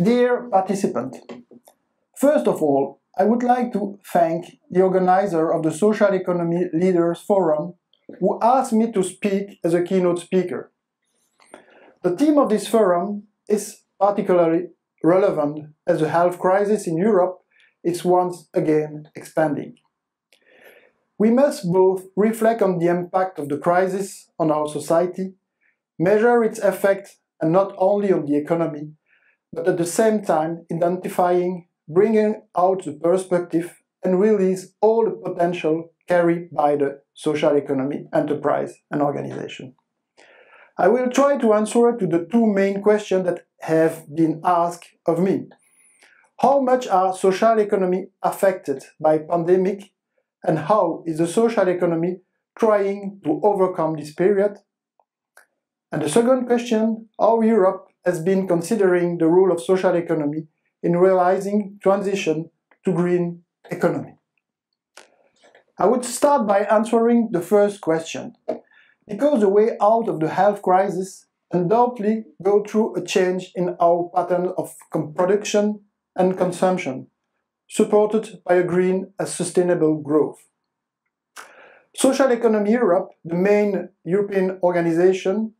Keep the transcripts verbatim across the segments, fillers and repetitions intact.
Dear participant, first of all, I would like to thank the organizer of the Social Economy Leaders Forum, who asked me to speak as a keynote speaker. The theme of this forum is particularly relevant as the health crisis in Europe is once again expanding. We must both reflect on the impact of the crisis on our society, measure its effect and not only on the economy, but at the same time identifying, bringing out the perspective and release all the potential carried by the social economy, enterprise and organization. I will try to answer to the two main questions that have been asked of me. How much are social economy affected by pandemic, and how is the social economy trying to overcome this period? And the second question, how Europe has been considering the role of social economy in realizing transition to green economy. I would start by answering the first question, because the way out of the health crisis undoubtedly go through a change in our pattern of production and consumption, supported by a green and sustainable growth. Social Economy Europe, the main European organization,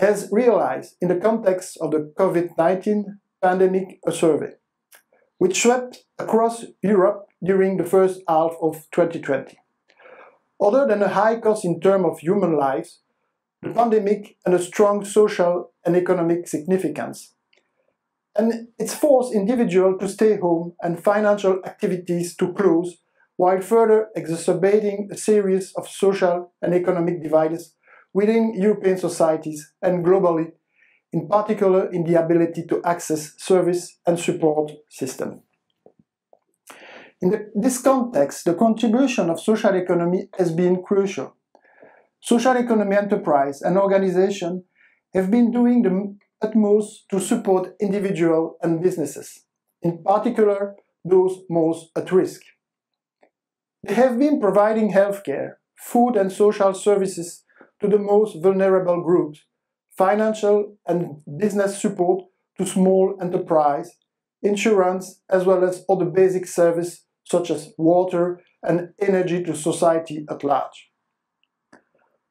has realized in the context of the COVID nineteen pandemic a survey, which swept across Europe during the first half of twenty twenty. Other than a high cost in terms of human lives, the pandemic had a strong social and economic significance, and it forced individuals to stay home and financial activities to close, while further exacerbating a series of social and economic divides within European societies and globally, in particular in the ability to access service and support systems. In the, this context, the contribution of social economy has been crucial. Social economy enterprise and organization have been doing the utmost to support individuals and businesses, in particular those most at risk. They have been providing healthcare, food and social services to the most vulnerable groups, financial and business support to small enterprise, insurance, as well as other basic services such as water and energy to society at large.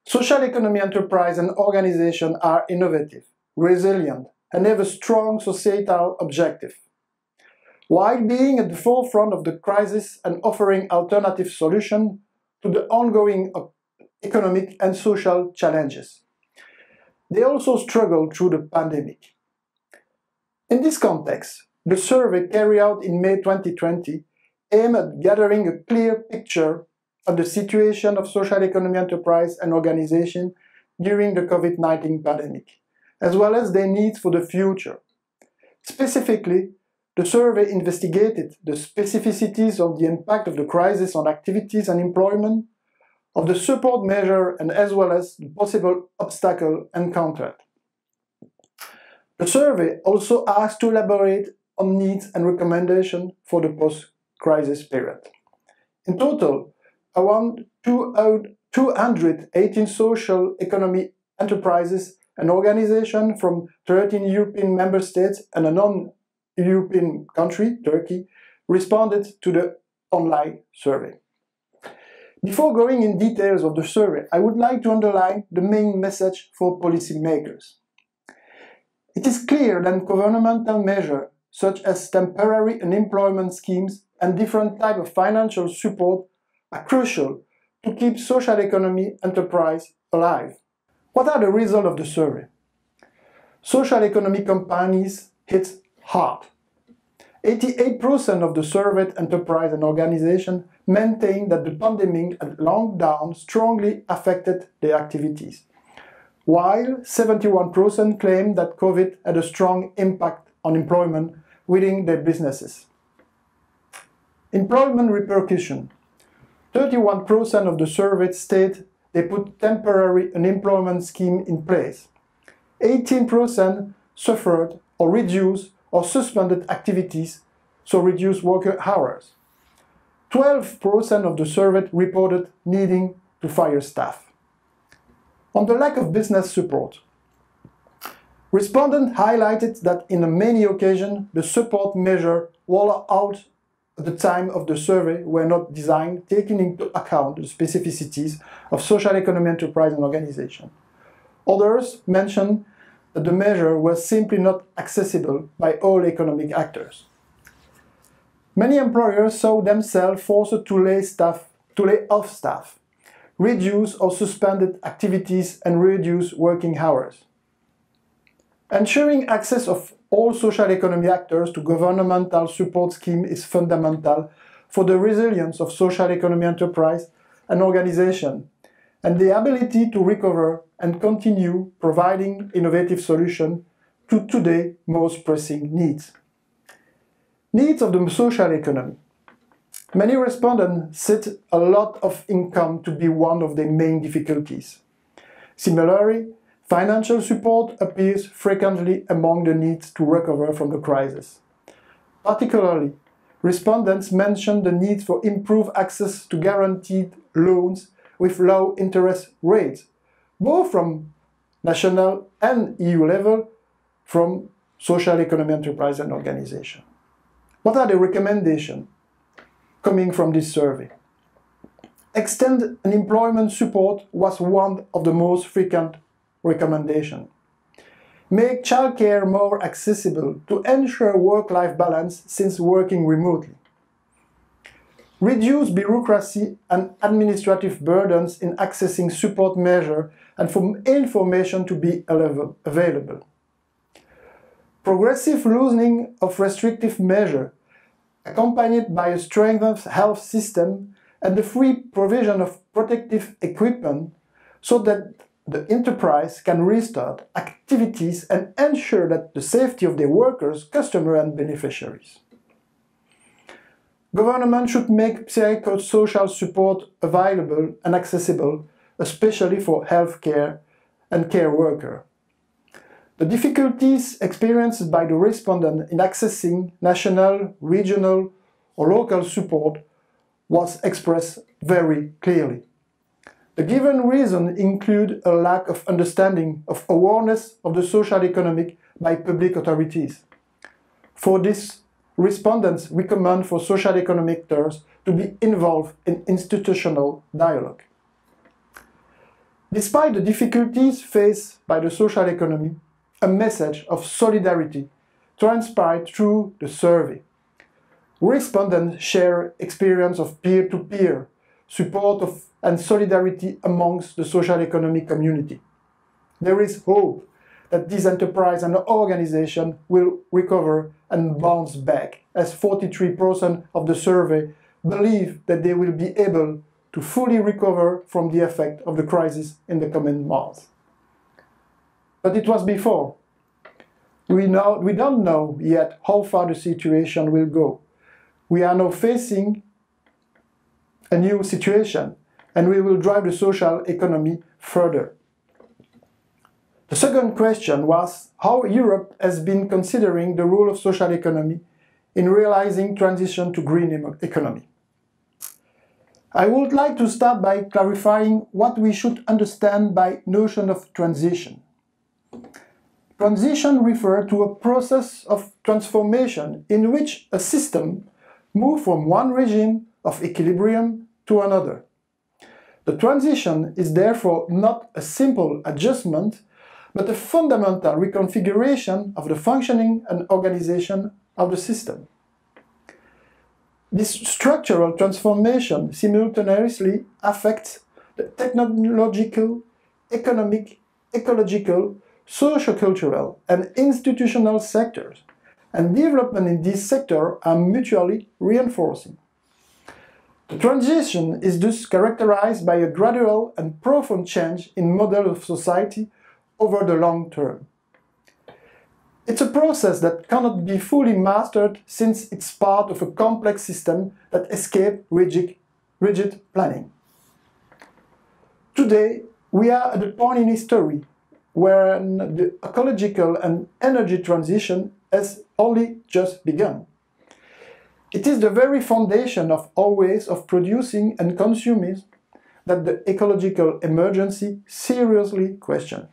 Social economy enterprise and organizations are innovative, resilient, and have a strong societal objective. While being at the forefront of the crisis and offering alternative solutions to the ongoing economic and social challenges, they also struggled through the pandemic. In this context, the survey carried out in May twenty twenty aimed at gathering a clear picture of the situation of social economy enterprise and organization during the COVID nineteen pandemic, as well as their needs for the future. Specifically, the survey investigated the specificities of the impact of the crisis on activities and employment, of the support measure, and as well as the possible obstacle encountered. The survey also asked to elaborate on needs and recommendations for the post-crisis period. In total, around two hundred eighteen social economy enterprises and organizations from thirteen European member states and a non-European country, Turkey, responded to the online survey. Before going in details of the survey, I would like to underline the main message for policymakers. It is clear that governmental measures such as temporary unemployment schemes and different types of financial support are crucial to keep social economy enterprise alive. What are the results of the survey? Social economy companies hit hard. eighty-eight percent of the surveyed enterprise and organizations maintain that the pandemic and lockdown strongly affected their activities, while seventy-one percent claim that COVID had a strong impact on employment within their businesses. Employment repercussion. thirty-one percent of the surveyed state they put temporary unemployment scheme in place. eighteen percent suffered or reduced or suspended activities, so reduced worker hours. twelve percent of the surveyed reported needing to fire staff. On the lack of business support, Respondents highlighted that in many occasions the support measures rolled out at the time of the survey were not designed taking into account the specificities of social economy enterprise and organization. Others mentioned that the measures were simply not accessible by all economic actors. Many employers saw themselves forced to lay, staff, to lay off staff, reduce or suspended activities and reduce working hours. Ensuring access of all social economy actors to governmental support schemes is fundamental for the resilience of social economy enterprise and organization, and the ability to recover and continue providing innovative solutions to today's most pressing needs. Needs of the social economy. Many respondents said a lot of income to be one of their main difficulties. Similarly, financial support appears frequently among the needs to recover from the crisis. Particularly, respondents mentioned the need for improved access to guaranteed loans with low interest rates, both from national and E U level, from social economy enterprise and organization. What are the recommendations coming from this survey? Extend unemployment support was one of the most frequent recommendations. Make childcare more accessible to ensure work-life balance since working remotely. Reduce bureaucracy and administrative burdens in accessing support measures and for information to be available. Progressive loosening of restrictive measures, accompanied by a strengthened health system and the free provision of protective equipment so that the enterprise can restart activities and ensure that the safety of their workers, customers and beneficiaries. Government should make psychosocial support available and accessible, especially for healthcare and care workers. The difficulties experienced by the respondent in accessing national, regional or local support was expressed very clearly. The given reasons include a lack of understanding of awareness of the social economic by public authorities. For this, respondents recommend for social economic actors to be involved in institutional dialogue. Despite the difficulties faced by the social economy, a message of solidarity transpired through the survey. Respondents share experience of peer-to-peer support of, and solidarity amongst the social economic community. There is hope that this enterprise and organization will recover and bounce back, as forty-three percent of the survey believe that they will be able to fully recover from the effect of the crisis in the coming months. But it was before. We, know, we don't know yet how far the situation will go. We are now facing a new situation, and we will drive the social economy further. The second question was how Europe has been considering the role of social economy in realizing transition to green economy. I would like to start by clarifying what we should understand by notion of transition. Transition refers to a process of transformation in which a system moves from one regime of equilibrium to another. The transition is therefore not a simple adjustment, but a fundamental reconfiguration of the functioning and organization of the system. This structural transformation simultaneously affects the technological, economic, ecological, socio-cultural and institutional sectors, and development in these sectors are mutually reinforcing. The transition is thus characterized by a gradual and profound change in model of society over the long term. It's a process that cannot be fully mastered since it's part of a complex system that escapes rigid, rigid planning. Today, we are at a point in history where the ecological and energy transition has only just begun. It is the very foundation of our ways of producing and consuming that the ecological emergency seriously questions.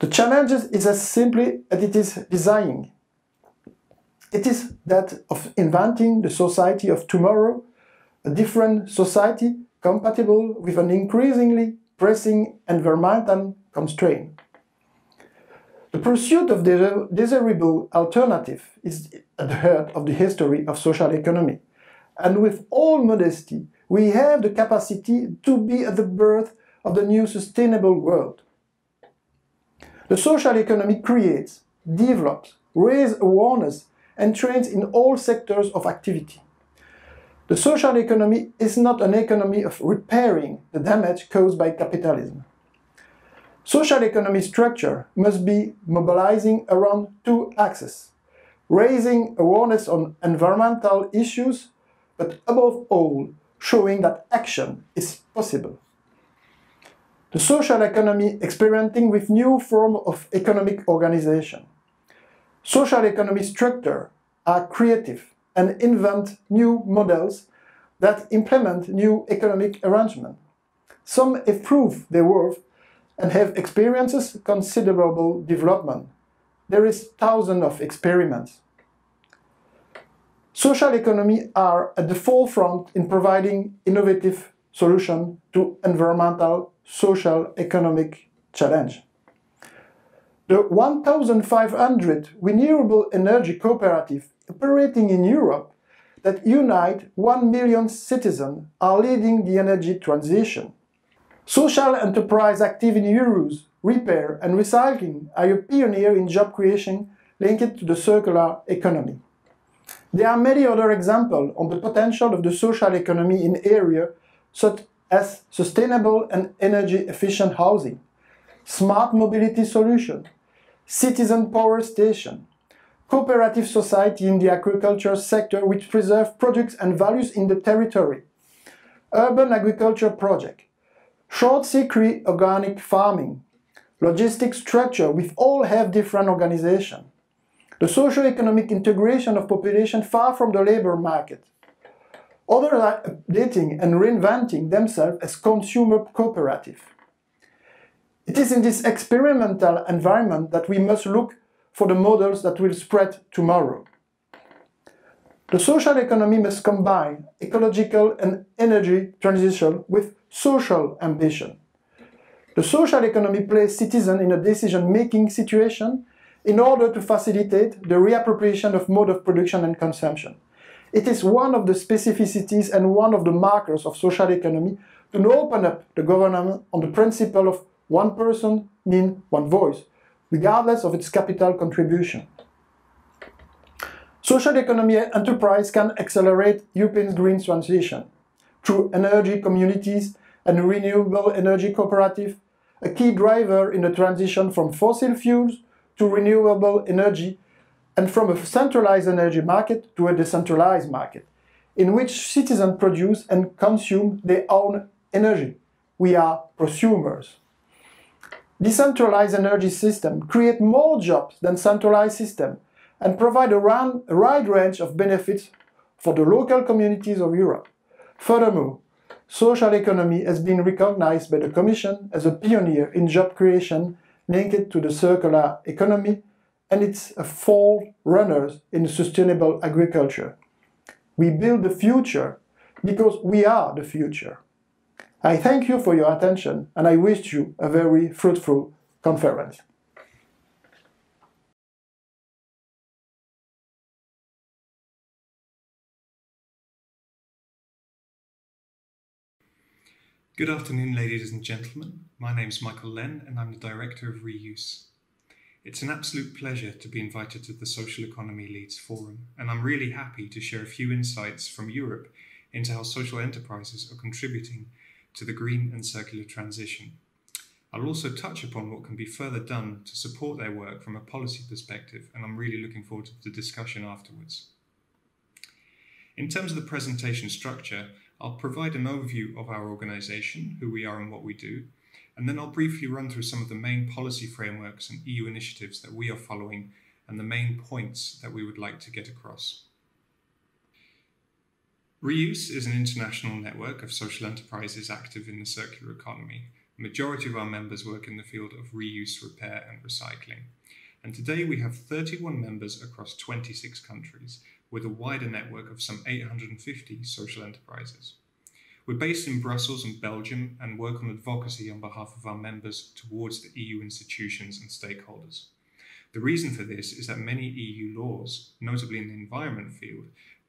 The challenge is as simply as it is designing. It is that of inventing the society of tomorrow, a different society compatible with an increasingly pressing environmental constraint. The pursuit of the desirable alternative is at the heart of the history of social economy, and with all modesty, we have the capacity to be at the birth of the new sustainable world. The social economy creates, develops, raises awareness and trains in all sectors of activity. The social economy is not an economy of repairing the damage caused by capitalism. Social economy structure must be mobilizing around two axes: raising awareness on environmental issues, but above all, showing that action is possible. The social economy experimenting with new forms of economic organization. Social economy structure are creative and invent new models that implement new economic arrangement. Some have proved their worth and have experienced considerable development. There is thousands of experiments. Social economy are at the forefront in providing innovative solutions to environmental, social, economic challenge. The one thousand five hundred renewable energy cooperatives operating in Europe that unite one million citizens are leading the energy transition. Social enterprise activity reuse, repair and recycling are a pioneer in job creation linked to the circular economy. There are many other examples on the potential of the social economy in areas such as sustainable and energy-efficient housing, smart mobility solutions, citizen power stations, cooperative society in the agriculture sector which preserve products and values in the territory, urban agriculture projects, short circuit organic farming, logistic structure with all have different organization, the socio-economic integration of population far from the labor market. Others are updating and reinventing themselves as consumer cooperative. It is in this experimental environment that we must look for the models that will spread tomorrow. The social economy must combine ecological and energy transition with social ambition. The social economy places citizens in a decision-making situation in order to facilitate the reappropriation of mode of production and consumption. It is one of the specificities and one of the markers of social economy to open up the government on the principle of one person means one voice, regardless of its capital contribution. Social economy enterprise can accelerate European green transition through energy communities and renewable energy cooperative, a key driver in the transition from fossil fuels to renewable energy and from a centralized energy market to a decentralized market, in which citizens produce and consume their own energy. We are prosumers. Decentralized energy systems create more jobs than centralized systems and provide a wide range of benefits for the local communities of Europe. Furthermore, social economy has been recognized by the Commission as a pioneer in job creation linked to the circular economy, and it's a forerunner in sustainable agriculture. We build the future because we are the future. I thank you for your attention and I wish you a very fruitful conference. Good afternoon, ladies and gentlemen. My name is Michal Len and I'm the Director of RREUSE. It's an absolute pleasure to be invited to the Social Economy Leads Forum, and I'm really happy to share a few insights from Europe into how social enterprises are contributing to the green and circular transition. I'll also touch upon what can be further done to support their work from a policy perspective, and I'm really looking forward to the discussion afterwards. In terms of the presentation structure, I'll provide an overview of our organisation, who we are and what we do, and then I'll briefly run through some of the main policy frameworks and E U initiatives that we are following and the main points that we would like to get across. RREUSE is an international network of social enterprises active in the circular economy, The majority of our members work in the field of reuse, repair and recycling. And today we have thirty-one members across twenty-six countries, with a wider network of some eight hundred fifty social enterprises. We're based in Brussels and Belgium and work on advocacy on behalf of our members towards the E U institutions and stakeholders. The reason for this is that many E U laws, notably in the environment field,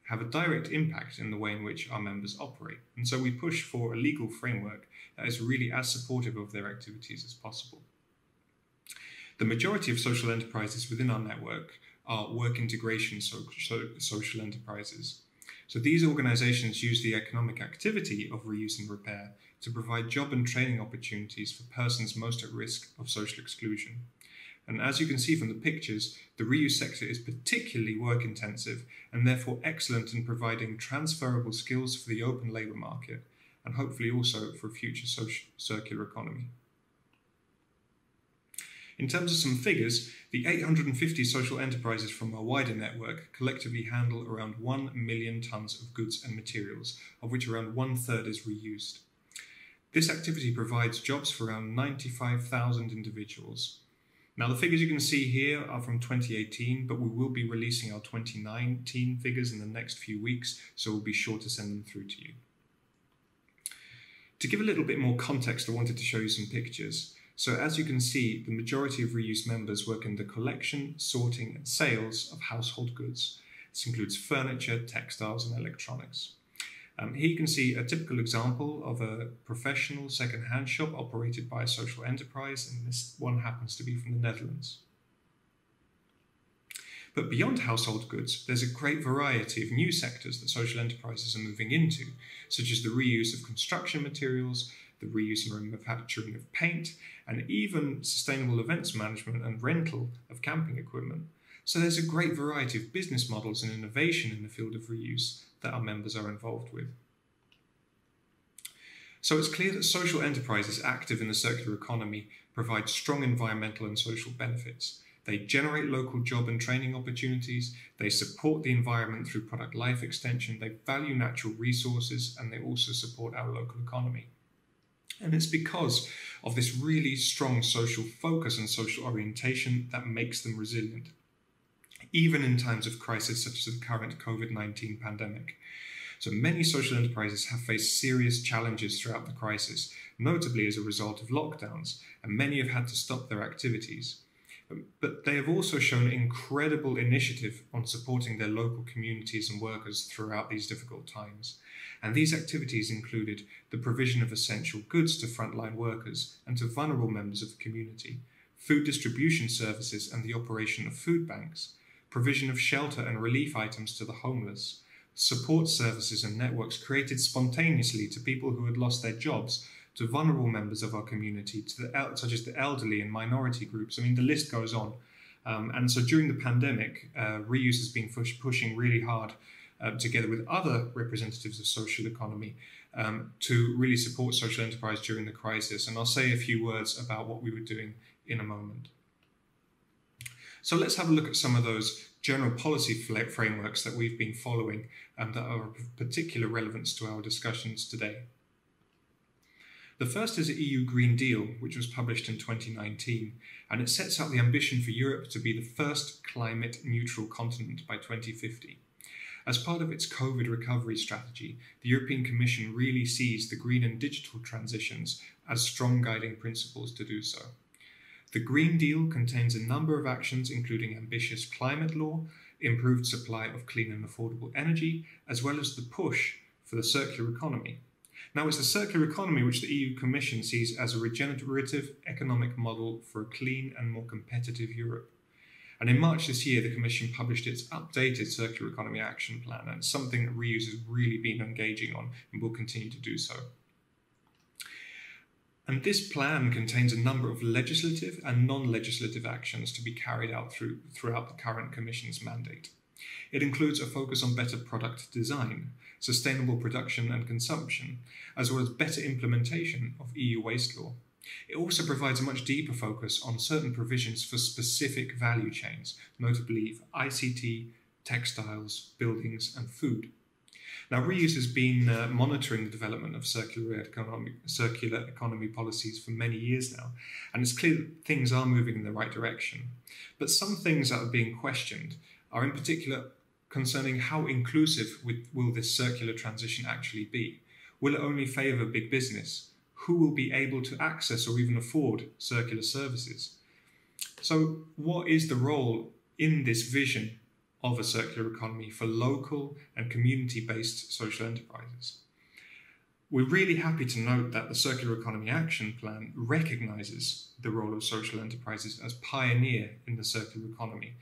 have a direct impact in the way in which our members operate. And so we push for a legal framework that is really as supportive of their activities as possible. The majority of social enterprises within our network are work integration so, so, social enterprises. So these organizations use the economic activity of reuse and repair to provide job and training opportunities for persons most at risk of social exclusion. And as you can see from the pictures, the reuse sector is particularly work intensive and therefore excellent in providing transferable skills for the open labor market and hopefully also for a future social circular economy. In terms of some figures, the eight hundred fifty social enterprises from our wider network collectively handle around one million tonnes of goods and materials, of which around one third is reused. This activity provides jobs for around ninety-five thousand individuals. Now, the figures you can see here are from twenty eighteen, but we will be releasing our twenty nineteen figures in the next few weeks, so we'll be sure to send them through to you. To give a little bit more context, I wanted to show you some pictures. So as you can see, the majority of reuse members work in the collection, sorting and sales of household goods. This includes furniture, textiles and electronics. Um, here you can see a typical example of a professional second-hand shop operated by a social enterprise, and this one happens to be from the Netherlands. But beyond household goods, there's a great variety of new sectors that social enterprises are moving into, such as the reuse of construction materials, the reuse and manufacturing of paint, and even sustainable events management and rental of camping equipment. So there's a great variety of business models and innovation in the field of reuse that our members are involved with. So it's clear that social enterprises active in the circular economy provide strong environmental and social benefits. They generate local job and training opportunities, they support the environment through product life extension, they value natural resources, and they also support our local economy. And it's because of this really strong social focus and social orientation that makes them resilient, even in times of crisis such as the current COVID nineteen pandemic. So many social enterprises have faced serious challenges throughout the crisis, notably as a result of lockdowns, and many have had to stop their activities. But they have also shown incredible initiative on supporting their local communities and workers throughout these difficult times. And these activities included the provision of essential goods to frontline workers and to vulnerable members of the community, food distribution services and the operation of food banks, provision of shelter and relief items to the homeless, support services and networks created spontaneously to people who had lost their jobs, to vulnerable members of our community, to the, such as the elderly and minority groups. I mean, the list goes on. Um, and so during the pandemic, uh, RREUSE has been push, pushing really hard, uh, together with other representatives of social economy, um, to really support social enterprise during the crisis. And I'll say a few words about what we were doing in a moment. So let's have a look at some of those general policy frameworks that we've been following and that are of particular relevance to our discussions today. The first is the E U Green Deal, which was published in twenty nineteen, and it sets out the ambition for Europe to be the first climate neutral continent by twenty fifty. As part of its COVID recovery strategy, the European Commission really sees the green and digital transitions as strong guiding principles to do so. The Green Deal contains a number of actions, including ambitious climate law, improved supply of clean and affordable energy, as well as the push for the circular economy. Now, it's the circular economy which the E U Commission sees as a regenerative economic model for a clean and more competitive Europe. And in March this year, the Commission published its updated Circular Economy Action Plan, and it's something that RREUSE has really been engaging on and will continue to do so. And this plan contains a number of legislative and non-legislative actions to be carried out through, throughout the current Commission's mandate. It includes a focus on better product design, sustainable production and consumption, as well as better implementation of E U waste law. It also provides a much deeper focus on certain provisions for specific value chains, notably for I C T, textiles, buildings and food. Now, RREUSE has been uh, monitoring the development of circular economic, circular economy policies for many years now, and it's clear that things are moving in the right direction. But some things that are being questioned are in particular concerning how inclusive with, will this circular transition actually be? Will it only favour big business? Who will be able to access or even afford circular services? So what is the role in this vision of a circular economy for local and community-based social enterprises? We're really happy to note that the Circular Economy Action Plan recognises the role of social enterprises as pioneer in the circular economy,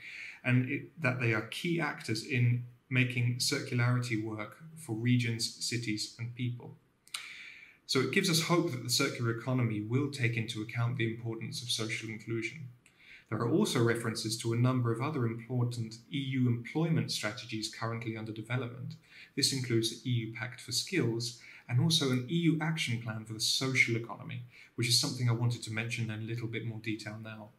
and it, that they are key actors in making circularity work for regions, cities and people. So it gives us hope that the circular economy will take into account the importance of social inclusion. There are also references to a number of other important E U employment strategies currently under development. This includes the E U Pact for Skills and also an E U action plan for the social economy, which is something I wanted to mention in a little bit more detail now.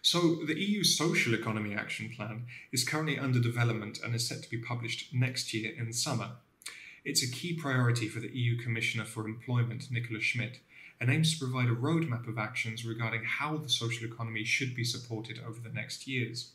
So the E U Social Economy Action Plan is currently under development and is set to be published next year in summer. It's a key priority for the E U Commissioner for Employment, Nicolas Schmit, and aims to provide a roadmap of actions regarding how the social economy should be supported over the next years.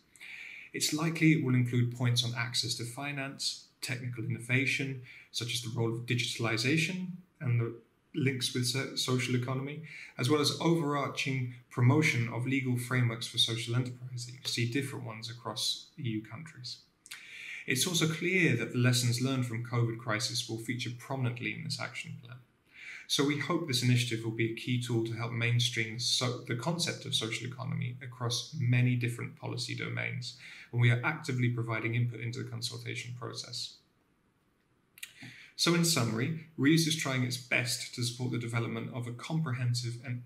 It's likely it will include points on access to finance, technical innovation, such as the role of digitalization and the links with social economy, as well as overarching promotion of legal frameworks for social enterprise that you see different ones across E U countries. It's also clear that the lessons learned from the COVID crisis will feature prominently in this action plan. So we hope this initiative will be a key tool to help mainstream so the concept of social economy across many different policy domains, and we are actively providing input into the consultation process. So in summary, RREUSE is trying its best to support the development of a comprehensive and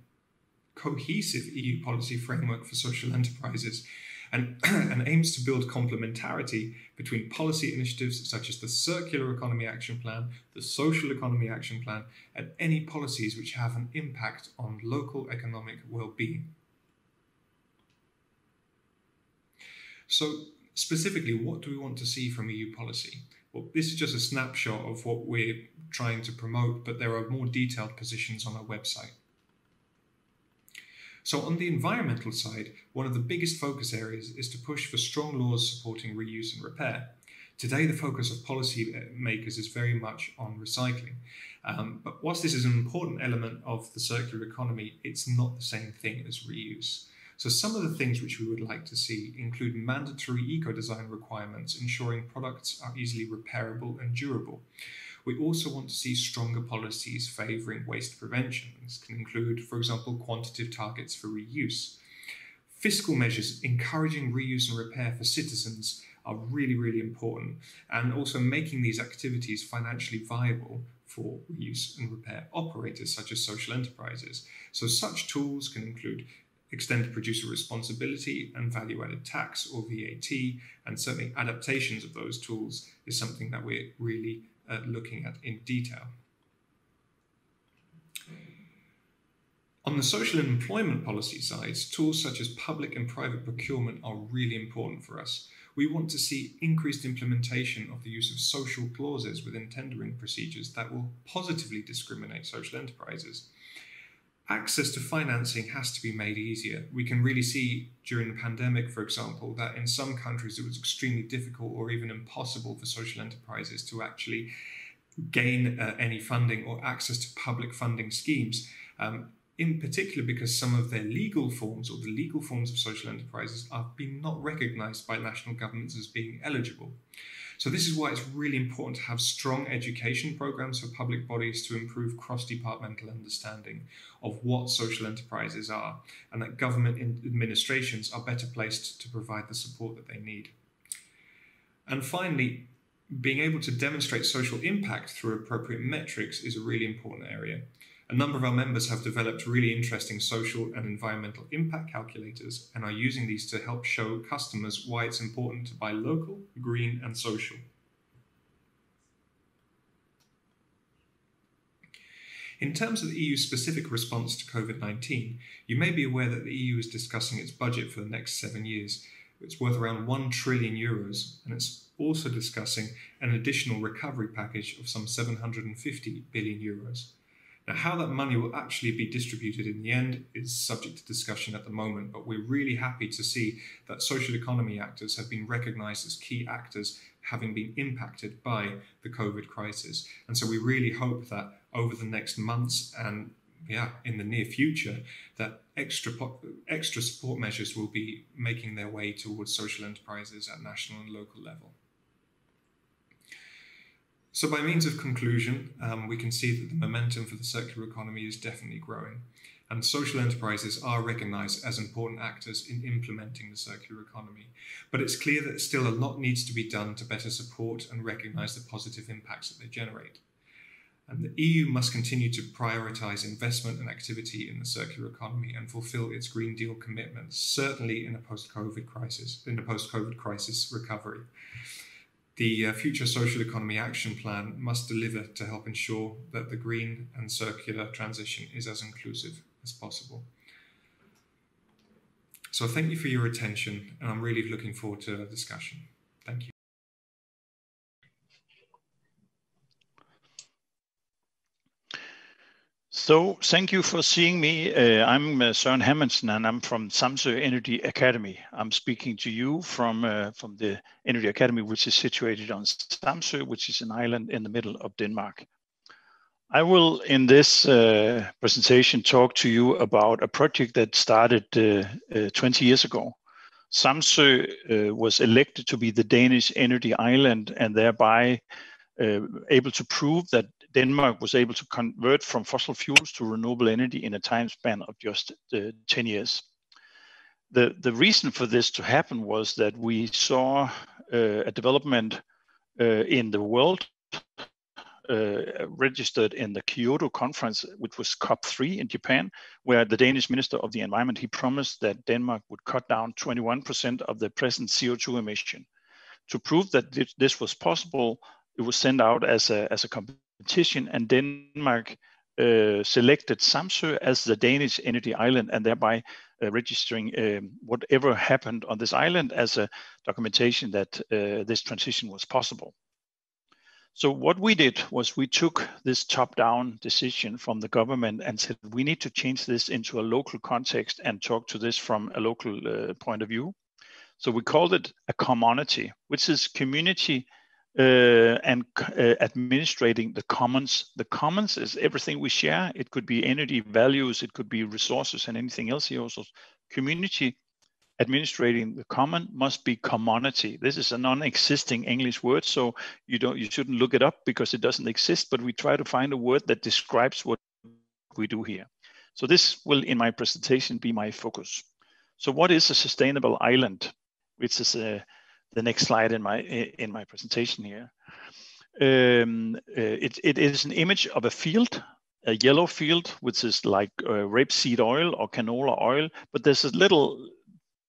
cohesive E U policy framework for social enterprises, and, and aims to build complementarity between policy initiatives such as the Circular Economy Action Plan, the Social Economy Action Plan, and any policies which have an impact on local economic well-being. So specifically, what do we want to see from E U policy? Well, this is just a snapshot of what we're trying to promote, but there are more detailed positions on our website. So on the environmental side, one of the biggest focus areas is to push for strong laws supporting reuse and repair. Today, the focus of policy makers is very much on recycling. Um, but whilst this is an important element of the circular economy, it's not the same thing as reuse. So some of the things which we would like to see include mandatory eco-design requirements, ensuring products are easily repairable and durable. We also want to see stronger policies favouring waste prevention. This can include, for example, quantitative targets for reuse. Fiscal measures encouraging reuse and repair for citizens are really, really important, and also making these activities financially viable for reuse and repair operators such as social enterprises. So such tools can include extended producer responsibility and value-added tax or V A T, and certainly adaptations of those tools is something that we're really Uh, looking at in detail. On the social and employment policy sides, tools such as public and private procurement are really important for us. We want to see increased implementation of the use of social clauses within tendering procedures that will positively discriminate social enterprises. Access to financing has to be made easier. We can really see during the pandemic, for example, that in some countries it was extremely difficult or even impossible for social enterprises to actually gain uh, any funding or access to public funding schemes, um, in particular because some of their legal forms or the legal forms of social enterprises have been not recognised by national governments as being eligible. So this is why it's really important to have strong education programs for public bodies to improve cross-departmental understanding of what social enterprises are, and that government administrations are better placed to provide the support that they need. And finally, being able to demonstrate social impact through appropriate metrics is a really important area. A number of our members have developed really interesting social and environmental impact calculators and are using these to help show customers why it's important to buy local, green and social. In terms of the E U's specific response to COVID nineteen, you may be aware that the E U is discussing its budget for the next seven years, It's worth around one trillion euros, and it's also discussing an additional recovery package of some seven hundred fifty billion euros. Now, how that money will actually be distributed in the end is subject to discussion at the moment, but we're really happy to see that social economy actors have been recognised as key actors having been impacted by the COVID crisis. And so we really hope that over the next months and yeah, in the near future, that extra, extra support measures will be making their way towards social enterprises at national and local level. So by means of conclusion, um, we can see that the momentum for the circular economy is definitely growing, and social enterprises are recognised as important actors in implementing the circular economy. But it's clear that still a lot needs to be done to better support and recognise the positive impacts that they generate. And the E U must continue to prioritise investment and activity in the circular economy and fulfil its Green Deal commitments, certainly in a post-COVID crisis, in a post-COVID crisis recovery. The future social economy action plan must deliver to help ensure that the green and circular transition is as inclusive as possible. So thank you for your attention, and I'm really looking forward to the discussion. Thank you. So thank you for seeing me. Uh, I'm uh, Søren Hermansen, and I'm from Samsø Energy Academy. I'm speaking to you from, uh, from the Energy Academy, which is situated on Samsø, which is an island in the middle of Denmark. I will, in this uh, presentation, talk to you about a project that started uh, uh, twenty years ago. Samsø uh, was elected to be the Danish energy island, and thereby uh, able to prove that Denmark was able to convert from fossil fuels to renewable energy in a time span of just uh, ten years. The, the reason for this to happen was that we saw uh, a development uh, in the world uh, registered in the Kyoto conference, which was COP three in Japan, where the Danish Minister of the Environment, he promised that Denmark would cut down twenty-one percent of the present C O two emission. To prove that th this was possible, it was sent out as a, as a competition. Competition and Denmark uh, selected Samsø as the Danish energy island, and thereby uh, registering um, whatever happened on this island as a documentation that uh, this transition was possible. So what we did was we took this top-down decision from the government and said we need to change this into a local context and talk to this from a local uh, point of view. So we called it a commonity, which is community Uh, and uh, administrating the commons. The commons is everything we share. It could be energy, values, it could be resources and anything else here also. Community administrating the common must be commonity. This is a non-existing English word, so you don't, you shouldn't look it up because it doesn't exist, but we try to find a word that describes what we do here. So this will, in my presentation, be my focus. So what is a sustainable island? Which is a the next slide in my in my presentation here. Um, it, it is an image of a field, a yellow field, which is like uh, rapeseed oil or canola oil, but there's a little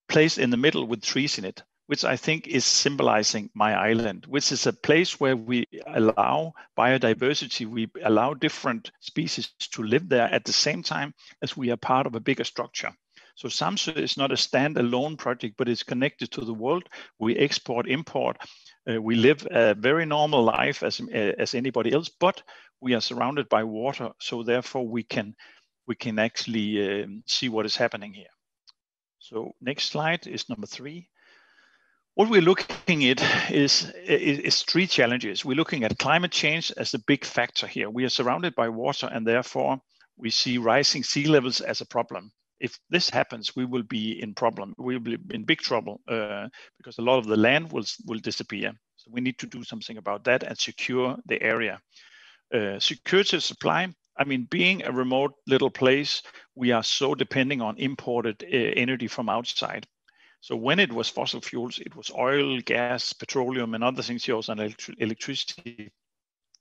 place in the middle with trees in it, which I think is symbolizing my island, which is a place where we allow biodiversity, we allow different species to live there at the same time as we are part of a bigger structure. So Samsø is not a standalone project, but it's connected to the world. We export, import, uh, we live a very normal life as, as anybody else, but we are surrounded by water. So therefore we can, we can actually um, see what is happening here. So next slide is number three. What we're looking at is, is, is three challenges. We're looking at climate change as the big factor here. We are surrounded by water, and therefore we see rising sea levels as a problem. If this happens, we will be in problem. We will be in big trouble uh, because a lot of the land will, will disappear. So we need to do something about that and secure the area. Uh, security of supply. I mean, being a remote little place, we are so depending on imported uh, energy from outside. So when it was fossil fuels, it was oil, gas, petroleum, and other things here, and electric electricity.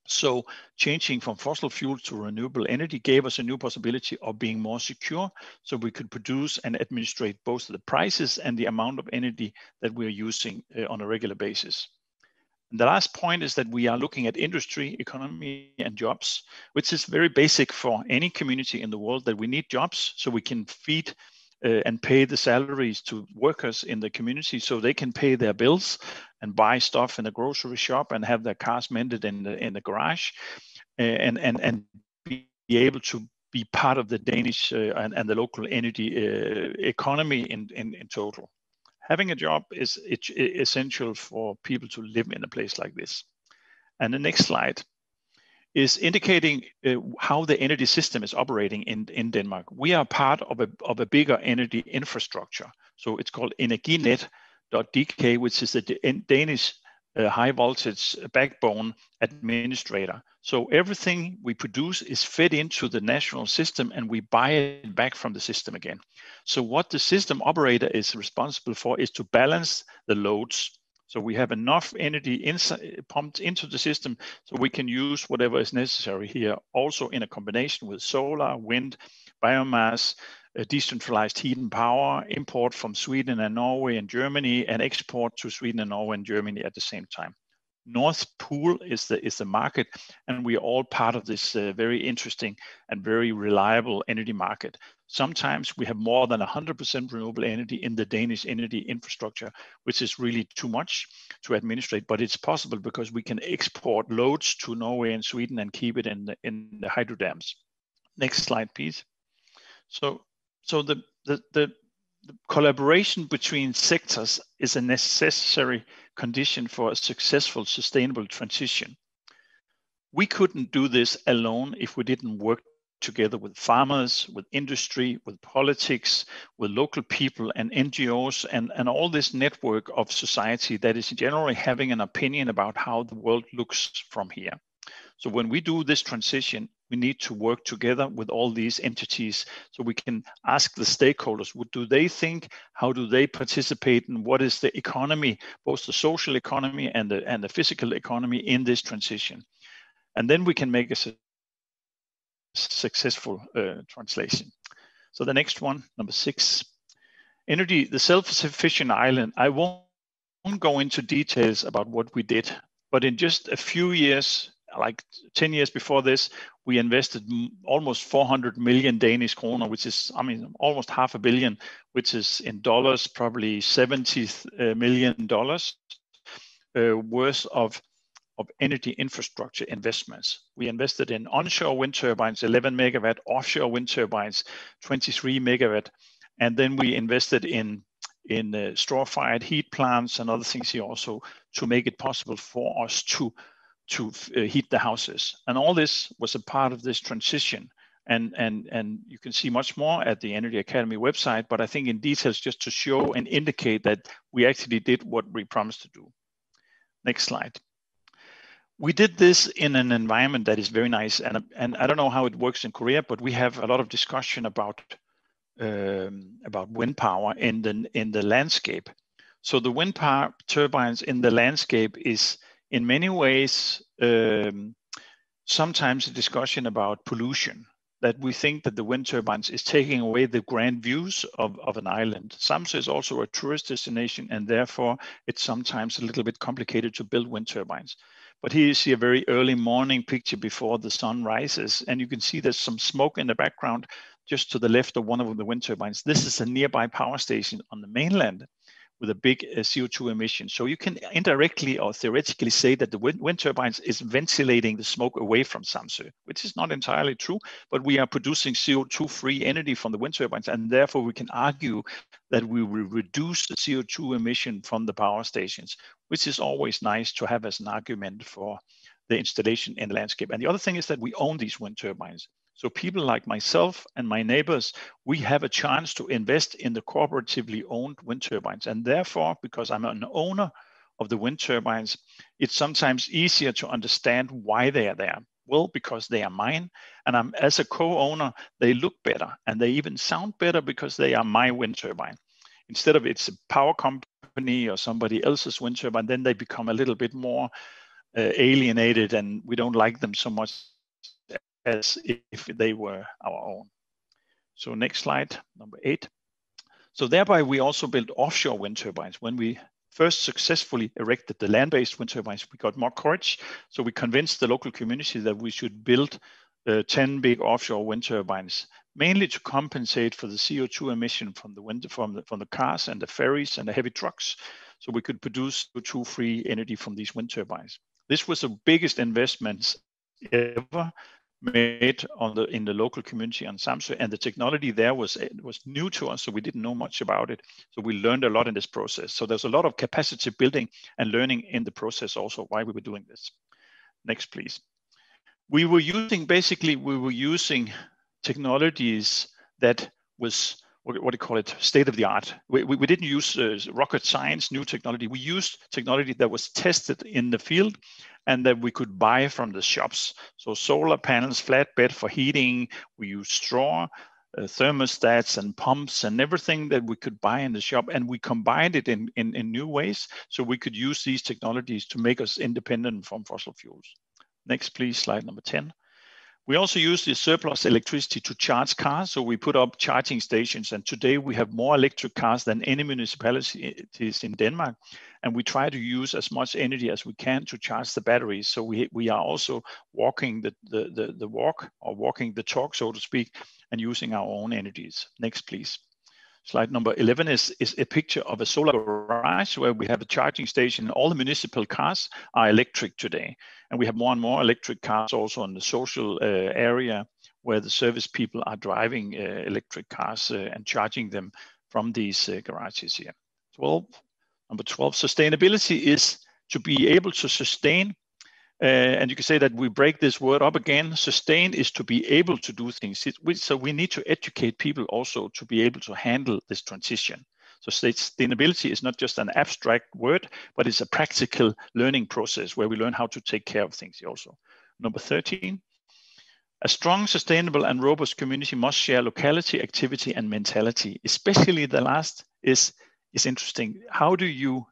So changing from fossil fuel to renewable energy gave us a new possibility of being more secure, so we could produce and administrate both the prices and the amount of energy that we're using uh, on a regular basis. And the last point is that we are looking at industry, economy, and jobs, which is very basic for any community in the world, that we need jobs so we can feed uh, and pay the salaries to workers in the community so they can pay their bills and buy stuff in the grocery shop and have their cars mended in the in the garage and and and be able to be part of the Danish uh, and, and the local energy uh, economy in, in, in total. Having a job is it, it essential for people to live in a place like this. And the next slide is indicating uh, how the energy system is operating in, in Denmark. We are part of a, of a bigger energy infrastructure. So it's called Energinet Dot D K, which is the Danish uh, high voltage backbone administrator. So everything we produce is fed into the national system and we buy it back from the system again. So what the system operator is responsible for is to balance the loads. So we have enough energy inside, pumped into the system so we can use whatever is necessary here. Also in a combination with solar, wind, biomass, decentralized heat and power, import from Sweden and Norway and Germany, and export to Sweden and Norway and Germany at the same time. North Pool is the is the market, and we are all part of this uh, very interesting and very reliable energy market. Sometimes we have more than one hundred percent renewable energy in the Danish energy infrastructure, which is really too much to administrate, but it's possible because we can export loads to Norway and Sweden and keep it in the, in the hydro dams. Next slide, please. So, so the, the, the The collaboration between sectors is a necessary condition for a successful sustainable transition. We couldn't do this alone if we didn't work together with farmers, with industry, with politics, with local people and N G Os and, and all this network of society that is generally having an opinion about how the world looks from here. So when we do this transition, we need to work together with all these entities so we can ask the stakeholders, what do they think? How do they participate? And what is the economy, both the social economy and the, and the physical economy in this transition? And then we can make a su- successful uh, translation. So the next one, number six, energy, the self-sufficient island. I won't go into details about what we did, but in just a few years, like ten years before this, we invested almost four hundred million Danish kroner, which is, I mean, almost half a billion, which is in dollars, probably seventy million dollars uh, worth of, of energy infrastructure investments. We invested in onshore wind turbines, eleven megawatt, offshore wind turbines, twenty-three megawatt. And then we invested in in uh, straw-fired heat plants and other things here also to make it possible for us to to uh, heat the houses. And all this was a part of this transition. And, and, and you can see much more at the Energy Academy website, but I think in details just to show and indicate that we actually did what we promised to do. Next slide. We did this in an environment that is very nice. And, and I don't know how it works in Korea, but we have a lot of discussion about, um, about wind power in the, in the landscape. So the wind power turbines in the landscape is in many ways, um, sometimes a discussion about pollution, that we think that the wind turbines is taking away the grand views of, of an island. Samsø is also a tourist destination, and therefore it's sometimes a little bit complicated to build wind turbines. But here you see a very early morning picture before the sun rises, and you can see there's some smoke in the background just to the left of one of the wind turbines. This is a nearby power station on the mainland with a big uh, C O two emission. So you can indirectly or theoretically say that the wind, wind turbines is ventilating the smoke away from Samsø, which is not entirely true, but we are producing C O two free energy from the wind turbines, and therefore we can argue that we will reduce the C O two emission from the power stations, which is always nice to have as an argument for the installation in the landscape. And the other thing is that we own these wind turbines. So people like myself and my neighbors, we have a chance to invest in the cooperatively owned wind turbines. And therefore, because I'm an owner of the wind turbines, it's sometimes easier to understand why they are there. Well, because they are mine, and I'm as a co-owner, they look better and they even sound better because they are my wind turbine. Instead of it's a power company or somebody else's wind turbine, then they become a little bit more uh, alienated and we don't like them so much as if they were our own. So next slide, number eight. So thereby we also built offshore wind turbines. When we first successfully erected the land-based wind turbines, we got more courage. So we convinced the local community that we should build uh, ten big offshore wind turbines mainly to compensate for the C O two emission from the wind, from the, from the cars and the ferries and the heavy trucks, so we could produce C O two-free energy from these wind turbines. This was the biggest investments ever made on the, in the local community on Samsø, and the technology there was, it was new to us, so we didn't know much about it. So we learned a lot in this process. So there's a lot of capacity building and learning in the process also why we were doing this. Next, please. We were using, basically, we were using technologies that was, what do you call it, state of the art. We, we, we didn't use uh, rocket science, new technology. We used technology that was tested in the field and that we could buy from the shops. So solar panels, flatbed for heating, we used straw, uh, thermostats and pumps and everything that we could buy in the shop. And we combined it in, in, in new ways. So we could use these technologies to make us independent from fossil fuels. Next, please, slide number ten. We also use the surplus electricity to charge cars. So we put up charging stations, and today we have more electric cars than any municipalities in Denmark. And we try to use as much energy as we can to charge the batteries. So we, we are also walking the, the, the, the walk, or walking the talk, so to speak, and using our own energies. Next, please. Slide number eleven is, is a picture of a solar garage where we have a charging station. All the municipal cars are electric today. And we have more and more electric cars also in the social uh, area, where the service people are driving uh, electric cars uh, and charging them from these uh, garages here. twelve, number twelve, sustainability is to be able to sustain. Uh, and you can say that we break this word up again. Sustain is to be able to do things. It, we, so we need to educate people also to be able to handle this transition. So sustainability is not just an abstract word, but it's a practical learning process where we learn how to take care of things also. Number thirteen, a strong, sustainable and robust community must share locality, activity and mentality. Especially the last is, is interesting. How do you,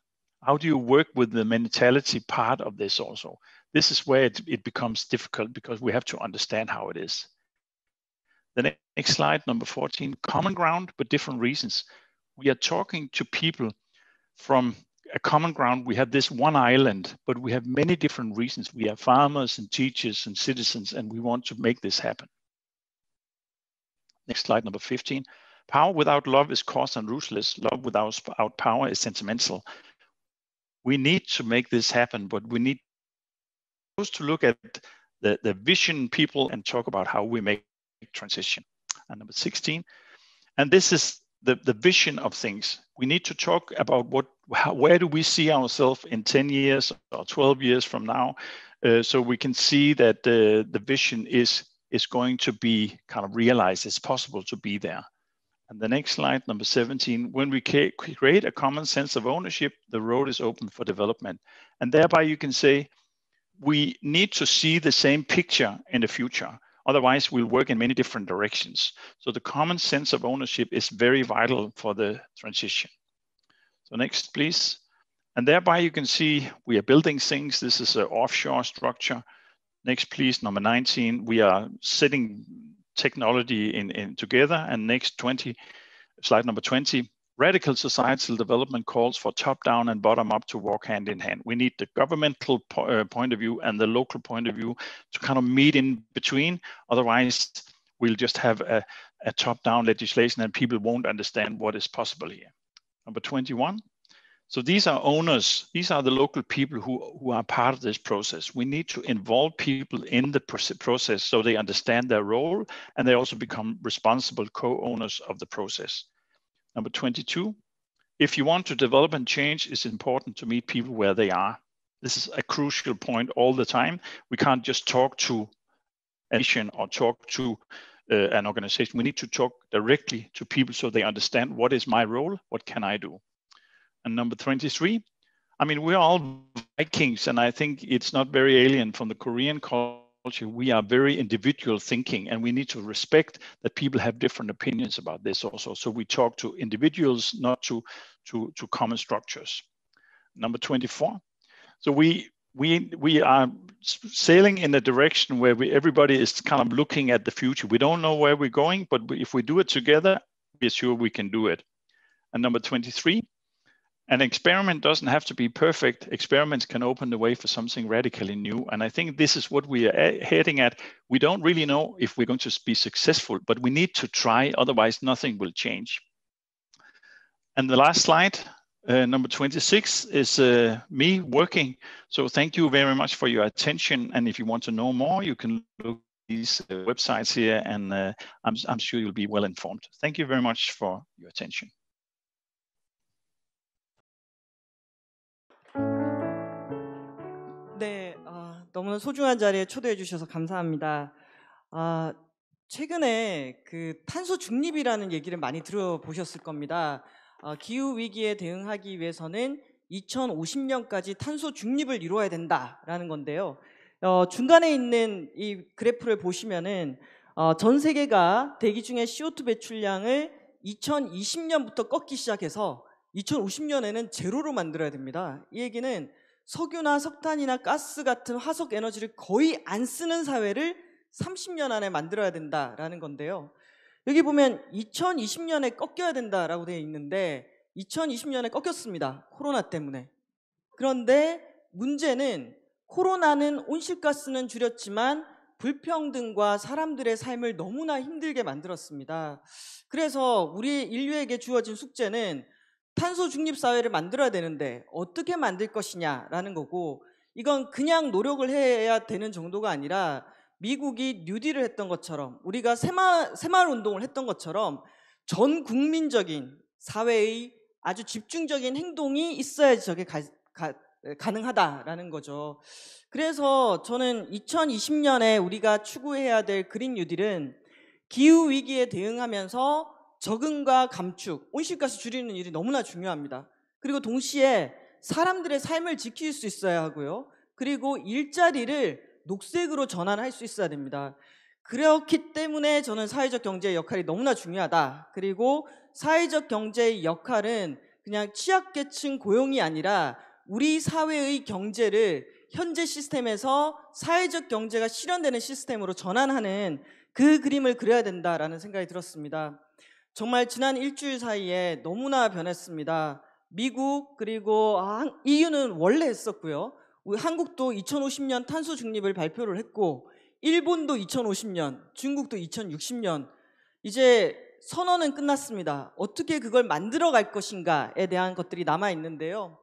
how do you work with the mentality part of this also? This is where it, it becomes difficult, because we have to understand how it is. The next slide, number fourteen, common ground, but different reasons. We are talking to people from a common ground. We have this one island, but we have many different reasons. We are farmers and teachers and citizens, and we want to make this happen. Next slide, number fifteen, power without love is coarse and ruthless. Love without power is sentimental. We need to make this happen, but we need to look at the, the vision people and talk about how we make transition. And number sixteen, and this is the, the vision of things. We need to talk about what, how, where do we see ourselves in ten years or twelve years from now? Uh, so we can see that uh, the vision is, is going to be kind of realized. It's possible to be there. And the next slide, number seventeen, when we create a common sense of ownership, the road is open for development. And thereby you can say, we need to see the same picture in the future. Otherwise, we'll work in many different directions. So the common sense of ownership is very vital for the transition. So next, please. And thereby you can see we are building things. This is an offshore structure. Next, please, number nineteen, we are setting technology in, in together. And next, twenty, slide number twenty, radical societal development calls for top-down and bottom-up to walk hand in hand. We need the governmental po uh, point of view and the local point of view to kind of meet in between. Otherwise, we'll just have a, a top-down legislation and people won't understand what is possible here. Number twenty-one. So these are owners. These are the local people who, who are part of this process. We need to involve people in the process so they understand their role and they also become responsible co-owners of the process. Number twenty-two, if you want to develop and change, it's important to meet people where they are. This is a crucial point all the time. We can't just talk to a nation or talk to uh, an organization. We need to talk directly to people so they understand what is my role, what can I do? And number twenty-three, I mean, we're all Vikings, and I think it's not very alien from the Korean culture. We are very individual thinking, and we need to respect that people have different opinions about this also. So we talk to individuals, not to, to, to common structures. Number twenty-four, so we, we, we are sailing in a direction where we, everybody is kind of looking at the future. We don't know where we're going, but if we do it together, we're sure we can do it. And number twenty-three, An experiment doesn't have to be perfect. Experiments can open the way for something radically new. And I think this is what we are heading at. We don't really know if we're going to be successful, but we need to try, otherwise nothing will change. And the last slide, uh, number twenty-six, is uh, me working. So thank you very much for your attention. And if you want to know more, you can look at these uh, websites here, and uh, I'm, I'm sure you'll be well informed. Thank you very much for your attention. 네, 아, 너무나 소중한 자리에 초대해 주셔서 감사합니다. 아, 최근에 그 탄소 중립이라는 얘기를 많이 들어보셨을 겁니다. 아, 기후 위기에 대응하기 위해서는 이천오십 년까지 탄소 중립을 이루어야 된다라는 건데요. 어, 중간에 있는 이 그래프를 보시면은 어, 전 세계가 대기 중에 씨오투 배출량을 이천이십 년부터 꺾기 시작해서 이천오십 년에는 제로로 만들어야 됩니다. 이 얘기는 석유나 석탄이나 가스 같은 화석 에너지를 거의 안 쓰는 사회를 삼십 년 안에 만들어야 된다라는 건데요. 여기 보면 이천이십 년에 꺾여야 된다라고 되어 있는데 이천이십 년에 꺾였습니다. 코로나 때문에. 그런데 문제는 코로나는 온실가스는 줄였지만 불평등과 사람들의 삶을 너무나 힘들게 만들었습니다. 그래서 우리 인류에게 주어진 숙제는 탄소 중립 사회를 만들어야 되는데 어떻게 만들 것이냐라는 거고, 이건 그냥 노력을 해야 되는 정도가 아니라 미국이 뉴딜을 했던 것처럼, 우리가 새마을, 새마을 운동을 했던 것처럼 전 국민적인 사회의 아주 집중적인 행동이 있어야지 저게 가, 가, 가능하다라는 거죠. 그래서 저는 이천이십 년에 우리가 추구해야 될 그린 뉴딜은 기후 위기에 대응하면서 적응과 감축, 온실가스 줄이는 일이 너무나 중요합니다. 그리고 동시에 사람들의 삶을 지킬 수 있어야 하고요. 그리고 일자리를 녹색으로 전환할 수 있어야 됩니다. 그렇기 때문에 저는 사회적 경제의 역할이 너무나 중요하다. 그리고 사회적 경제의 역할은 그냥 취약계층 고용이 아니라 우리 사회의 경제를 현재 시스템에서 사회적 경제가 실현되는 시스템으로 전환하는 그 그림을 그려야 된다라는 생각이 들었습니다. 정말 지난 일주일 사이에 너무나 변했습니다. 미국 그리고 이유는 원래 했었고요. 우리 한국도 이천오십 년 탄소 중립을 발표를 했고, 일본도 이천오십 년, 중국도 이천육십 년. 이제 선언은 끝났습니다. 어떻게 그걸 만들어 갈 것인가에 대한 것들이 남아 있는데요.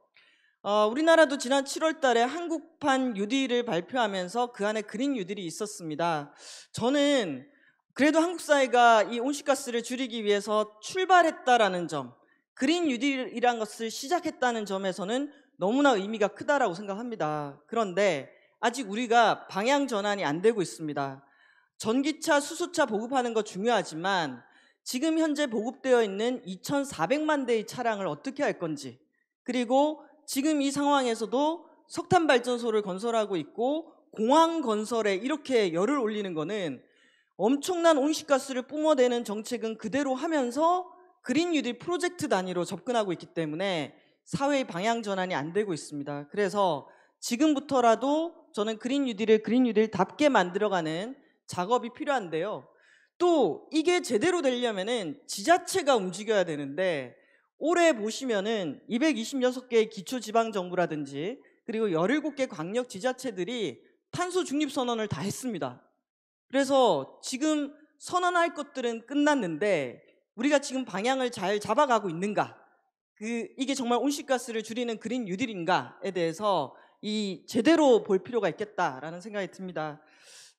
어, 우리나라도 지난 칠월 달에 한국판 뉴딜을 발표하면서 그 안에 그린 뉴딜이 있었습니다. 저는 그래도 한국 사회가 이 온실가스를 줄이기 위해서 출발했다라는 점, 그린 뉴딜이라는 것을 시작했다는 점에서는 너무나 의미가 크다라고 생각합니다. 그런데 아직 우리가 방향 전환이 안 되고 있습니다. 전기차, 수소차 보급하는 거 중요하지만 지금 현재 보급되어 있는 이천사백만 대의 차량을 어떻게 할 건지, 그리고 지금 이 상황에서도 석탄 발전소를 건설하고 있고 공항 건설에 이렇게 열을 올리는 거는 엄청난 온실가스를 뿜어대는 정책은 그대로 하면서 그린 뉴딜 프로젝트 단위로 접근하고 있기 때문에 사회의 방향 전환이 안 되고 있습니다. 그래서 지금부터라도 저는 그린 뉴딜을 그린 뉴딜답게 만들어가는 작업이 필요한데요. 또 이게 제대로 되려면은 지자체가 움직여야 되는데, 올해 보시면은 이백이십육 개의 기초지방정부라든지 그리고 열일곱 개 광역지자체들이 탄소 중립선언을 다 했습니다. 그래서 지금 선언할 것들은 끝났는데 우리가 지금 방향을 잘 잡아가고 있는가? 그 이게 정말 온실가스를 줄이는 그린 뉴딜인가에 대해서 이 제대로 볼 필요가 있겠다라는 생각이 듭니다.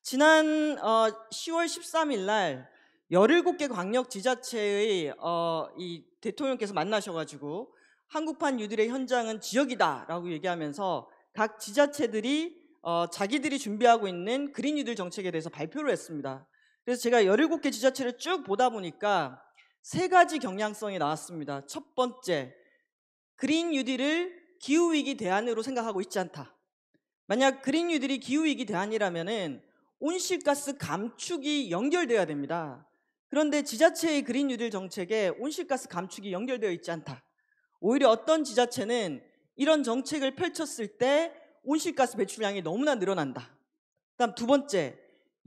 지난 어, 시월 십삼일 날 열일곱 개 광역지자체의 어, 이 대통령께서 만나셔가지고 한국판 뉴딜의 현장은 지역이다라고 얘기하면서 각 지자체들이 어, 자기들이 준비하고 있는 그린 뉴딜 정책에 대해서 발표를 했습니다. 그래서 제가 열일곱 개 지자체를 쭉 보다 보니까 세 가지 경향성이 나왔습니다. 첫 번째, 그린 뉴딜을 기후위기 대안으로 생각하고 있지 않다. 만약 그린 뉴딜이 기후위기 대안이라면은 온실가스 감축이 연결돼야 됩니다. 그런데 지자체의 그린 뉴딜 정책에 온실가스 감축이 연결되어 있지 않다. 오히려 어떤 지자체는 이런 정책을 펼쳤을 때 온실가스 배출량이 너무나 늘어난다. 그다음 두 번째,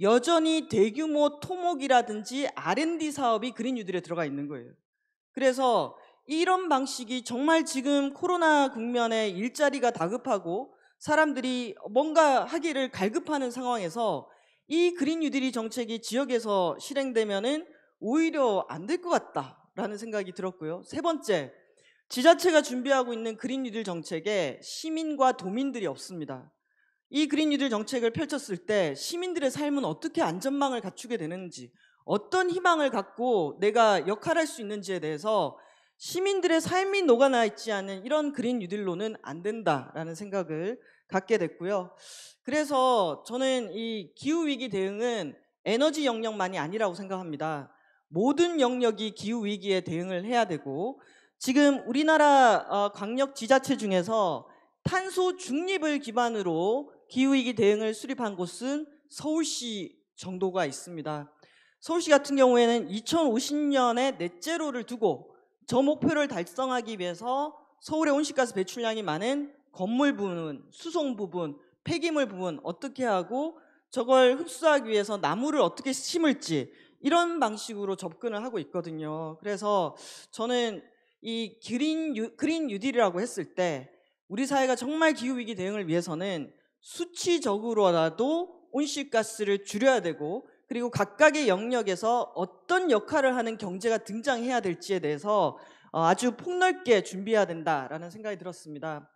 여전히 대규모 토목이라든지 알앤디 사업이 그린 뉴딜에 들어가 있는 거예요. 그래서 이런 방식이 정말 지금 코로나 국면에 일자리가 다급하고 사람들이 뭔가 하기를 갈급하는 상황에서 이 그린 뉴딜이 정책이 지역에서 실행되면은 오히려 안 될 것 같다라는 생각이 들었고요. 세 번째, 지자체가 준비하고 있는 그린 뉴딜 정책에 시민과 도민들이 없습니다. 이 그린 뉴딜 정책을 펼쳤을 때 시민들의 삶은 어떻게 안전망을 갖추게 되는지, 어떤 희망을 갖고 내가 역할할 수 있는지에 대해서 시민들의 삶이 녹아나 있지 않은 이런 그린 뉴딜로는 안 된다라는 생각을 갖게 됐고요. 그래서 저는 이 기후위기 대응은 에너지 영역만이 아니라고 생각합니다. 모든 영역이 기후위기에 대응을 해야 되고, 지금 우리나라 광역 지자체 중에서 탄소 중립을 기반으로 기후위기 대응을 수립한 곳은 서울시 정도가 있습니다. 서울시 같은 경우에는 이천오십 년에 넷제로를 두고 저 목표를 달성하기 위해서 서울의 온실가스 배출량이 많은 건물 부분, 수송 부분, 폐기물 부분 어떻게 하고 저걸 흡수하기 위해서 나무를 어떻게 심을지 이런 방식으로 접근을 하고 있거든요. 그래서 저는 이 그린, 유, 그린 뉴딜이라고 했을 때 우리 사회가 정말 기후위기 대응을 위해서는 수치적으로라도 온실가스를 줄여야 되고, 그리고 각각의 영역에서 어떤 역할을 하는 경제가 등장해야 될지에 대해서 아주 폭넓게 준비해야 된다라는 생각이 들었습니다.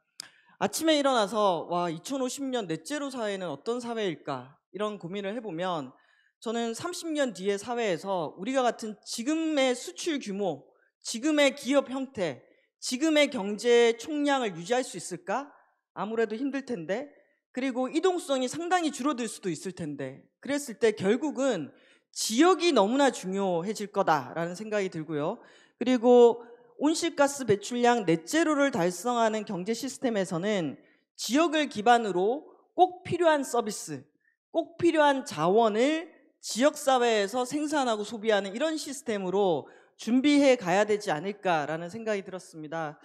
아침에 일어나서 와, 이천오십 년 넷제로 사회는 어떤 사회일까 이런 고민을 해보면 저는 삼십 년 뒤의 사회에서 우리가 같은 지금의 수출 규모, 지금의 기업 형태, 지금의 경제 총량을 유지할 수 있을까? 아무래도 힘들 텐데, 그리고 이동성이 상당히 줄어들 수도 있을 텐데, 그랬을 때 결국은 지역이 너무나 중요해질 거다라는 생각이 들고요. 그리고 온실가스 배출량 넷제로를 달성하는 경제 시스템에서는 지역을 기반으로 꼭 필요한 서비스, 꼭 필요한 자원을 지역사회에서 생산하고 소비하는 이런 시스템으로 준비해 가야 되지 않을까라는 생각이 들었습니다.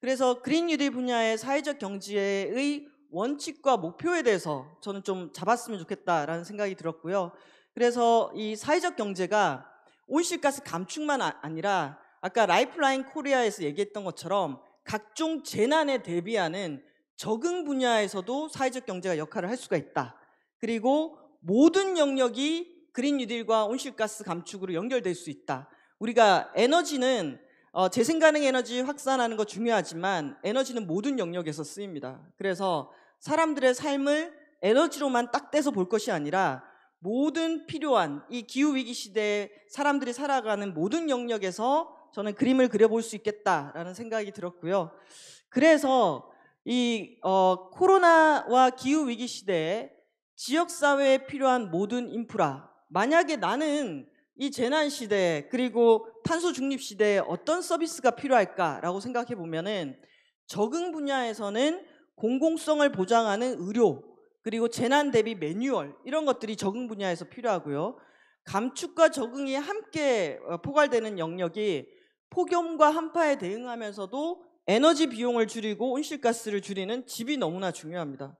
그래서 그린 뉴딜 분야의 사회적 경제의 원칙과 목표에 대해서 저는 좀 잡았으면 좋겠다라는 생각이 들었고요. 그래서 이 사회적 경제가 온실가스 감축만 아니라 아까 라이프라인 코리아에서 얘기했던 것처럼 각종 재난에 대비하는 적응 분야에서도 사회적 경제가 역할을 할 수가 있다. 그리고 모든 영역이 그린 뉴딜과 온실가스 감축으로 연결될 수 있다. 우리가 에너지는 어, 재생가능 에너지 확산하는 거 중요하지만 에너지는 모든 영역에서 쓰입니다. 그래서 사람들의 삶을 에너지로만 딱 떼서 볼 것이 아니라 모든 필요한 이 기후위기 시대에 사람들이 살아가는 모든 영역에서 저는 그림을 그려볼 수 있겠다라는 생각이 들었고요. 그래서 이 어, 코로나와 기후위기 시대에 지역사회에 필요한 모든 인프라, 만약에 나는 이 재난 시대에 그리고 탄소 중립 시대에 어떤 서비스가 필요할까라고 생각해 보면은 적응 분야에서는 공공성을 보장하는 의료, 그리고 재난 대비 매뉴얼 이런 것들이 적응 분야에서 필요하고요. 감축과 적응이 함께 포괄되는 영역이 폭염과 한파에 대응하면서도 에너지 비용을 줄이고 온실가스를 줄이는 집이 너무나 중요합니다.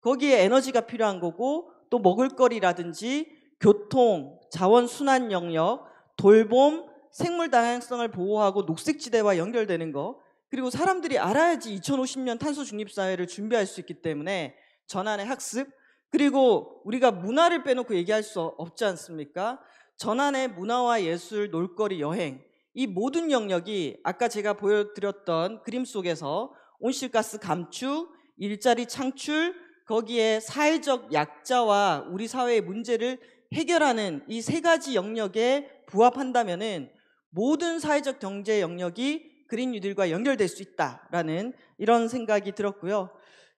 거기에 에너지가 필요한 거고, 또 먹을거리라든지 교통, 자원순환 영역, 돌봄, 생물 다양성을 보호하고 녹색지대와 연결되는 거, 그리고 사람들이 알아야지 이천오십 년 탄소 중립 사회를 준비할 수 있기 때문에 전환의 학습, 그리고 우리가 문화를 빼놓고 얘기할 수 없지 않습니까? 전환의 문화와 예술, 놀거리, 여행, 이 모든 영역이 아까 제가 보여드렸던 그림 속에서 온실가스 감축, 일자리 창출, 거기에 사회적 약자와 우리 사회의 문제를 해결하는 이 세 가지 영역에 부합한다면은 모든 사회적 경제 영역이 그린 뉴딜과 연결될 수 있다라는 이런 생각이 들었고요.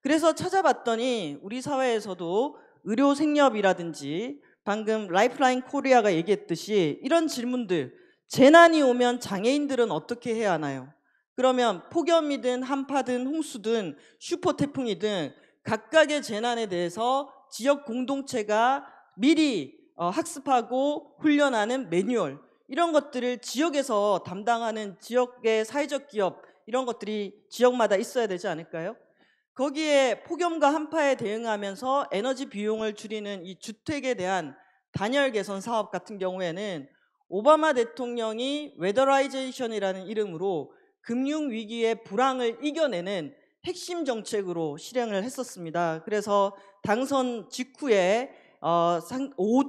그래서 찾아봤더니 우리 사회에서도 의료 생협이라든지 방금 라이프라인 코리아가 얘기했듯이 이런 질문들, 재난이 오면 장애인들은 어떻게 해야 하나요? 그러면 폭염이든 한파든 홍수든 슈퍼 태풍이든 각각의 재난에 대해서 지역 공동체가 미리 어, 학습하고 훈련하는 매뉴얼, 이런 것들을 지역에서 담당하는 지역의 사회적 기업, 이런 것들이 지역마다 있어야 되지 않을까요? 거기에 폭염과 한파에 대응하면서 에너지 비용을 줄이는 이 주택에 대한 단열 개선 사업 같은 경우에는 오바마 대통령이 웨더라이제이션이라는 이름으로 금융위기의 불황을 이겨내는 핵심 정책으로 실행을 했었습니다. 그래서 당선 직후에 어, 상, 오,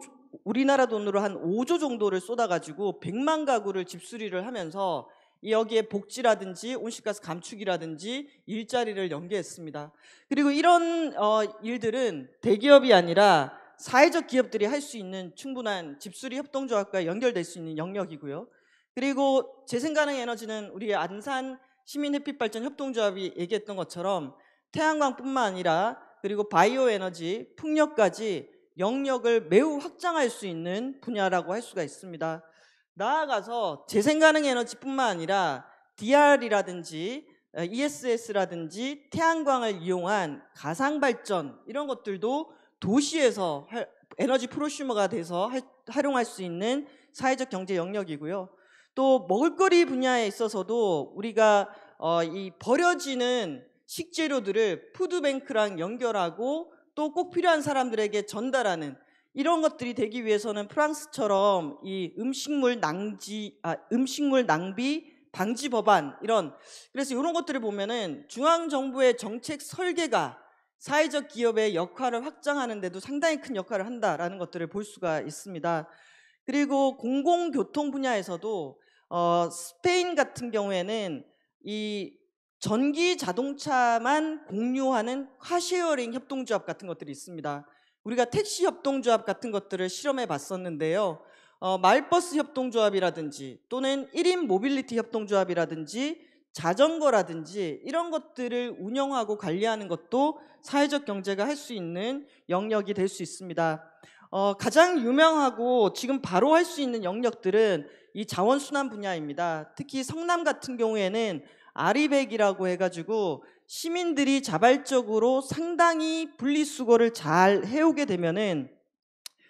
우리나라 돈으로 한 오조 정도를 쏟아가지고 백만 가구를 집수리를 하면서 여기에 복지라든지 온실가스 감축이라든지 일자리를 연계했습니다. 그리고 이런 어, 일들은 대기업이 아니라 사회적 기업들이 할 수 있는 충분한 집수리 협동조합과 연결될 수 있는 영역이고요. 그리고 재생가능 에너지는 우리 안산 시민햇빛발전협동조합이 얘기했던 것처럼 태양광뿐만 아니라 그리고 바이오 에너지, 풍력까지 영역을 매우 확장할 수 있는 분야라고 할 수가 있습니다. 나아가서 재생가능 에너지뿐만 아니라 디알이라든지 이에스에스라든지 태양광을 이용한 가상발전 이런 것들도 도시에서 에너지 프로슈머가 돼서 활용할 수 있는 사회적 경제 영역이고요. 또 먹을거리 분야에 있어서도 우리가 어, 이 버려지는 식재료들을 푸드뱅크랑 연결하고 또 꼭 필요한 사람들에게 전달하는 이런 것들이 되기 위해서는 프랑스처럼 이 음식물 낭지, 아, 음식물 낭비 방지 법안 이런 그래서 이런 것들을 보면은 중앙정부의 정책 설계가 사회적 기업의 역할을 확장하는 데도 상당히 큰 역할을 한다라는 것들을 볼 수가 있습니다. 그리고 공공교통 분야에서도 어, 스페인 같은 경우에는 이 전기 자동차만 공유하는 카쉐어링 협동조합 같은 것들이 있습니다. 우리가 택시 협동조합 같은 것들을 실험해 봤었는데요. 어, 마을버스 협동조합이라든지 또는 일인 모빌리티 협동조합이라든지 자전거라든지 이런 것들을 운영하고 관리하는 것도 사회적 경제가 할 수 있는 영역이 될 수 있습니다. 어, 가장 유명하고 지금 바로 할 수 있는 영역들은 이 자원순환 분야입니다. 특히 성남 같은 경우에는 아리백이라고 해가지고 시민들이 자발적으로 상당히 분리수거를 잘 해오게 되면은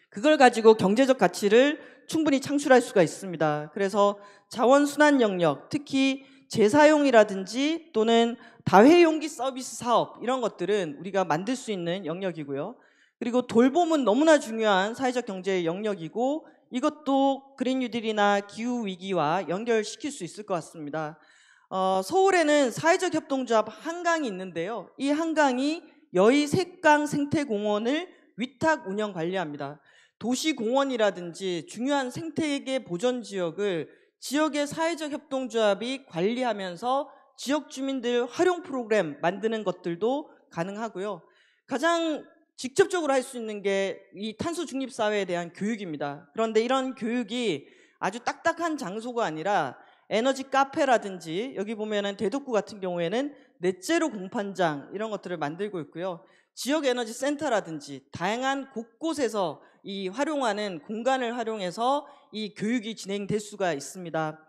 그걸 가지고 경제적 가치를 충분히 창출할 수가 있습니다. 그래서 자원순환 영역, 특히 재사용이라든지 또는 다회용기 서비스 사업 이런 것들은 우리가 만들 수 있는 영역이고요. 그리고 돌봄은 너무나 중요한 사회적 경제의 영역이고 이것도 그린 뉴딜이나 기후위기와 연결시킬 수 있을 것 같습니다. 어, 서울에는 사회적 협동조합 한강이 있는데요. 이 한강이 여의 색강 생태공원을 위탁 운영 관리합니다. 도시공원이라든지 중요한 생태계 보전지역을 지역의 사회적 협동조합이 관리하면서 지역 주민들 활용 프로그램 만드는 것들도 가능하고요. 가장 직접적으로 할 수 있는 게 이 탄소 중립 사회에 대한 교육입니다. 그런데 이런 교육이 아주 딱딱한 장소가 아니라 에너지 카페라든지 여기 보면은 대덕구 같은 경우에는 넷제로 공판장 이런 것들을 만들고 있고요. 지역 에너지 센터라든지 다양한 곳곳에서 이 활용하는 공간을 활용해서 이 교육이 진행될 수가 있습니다.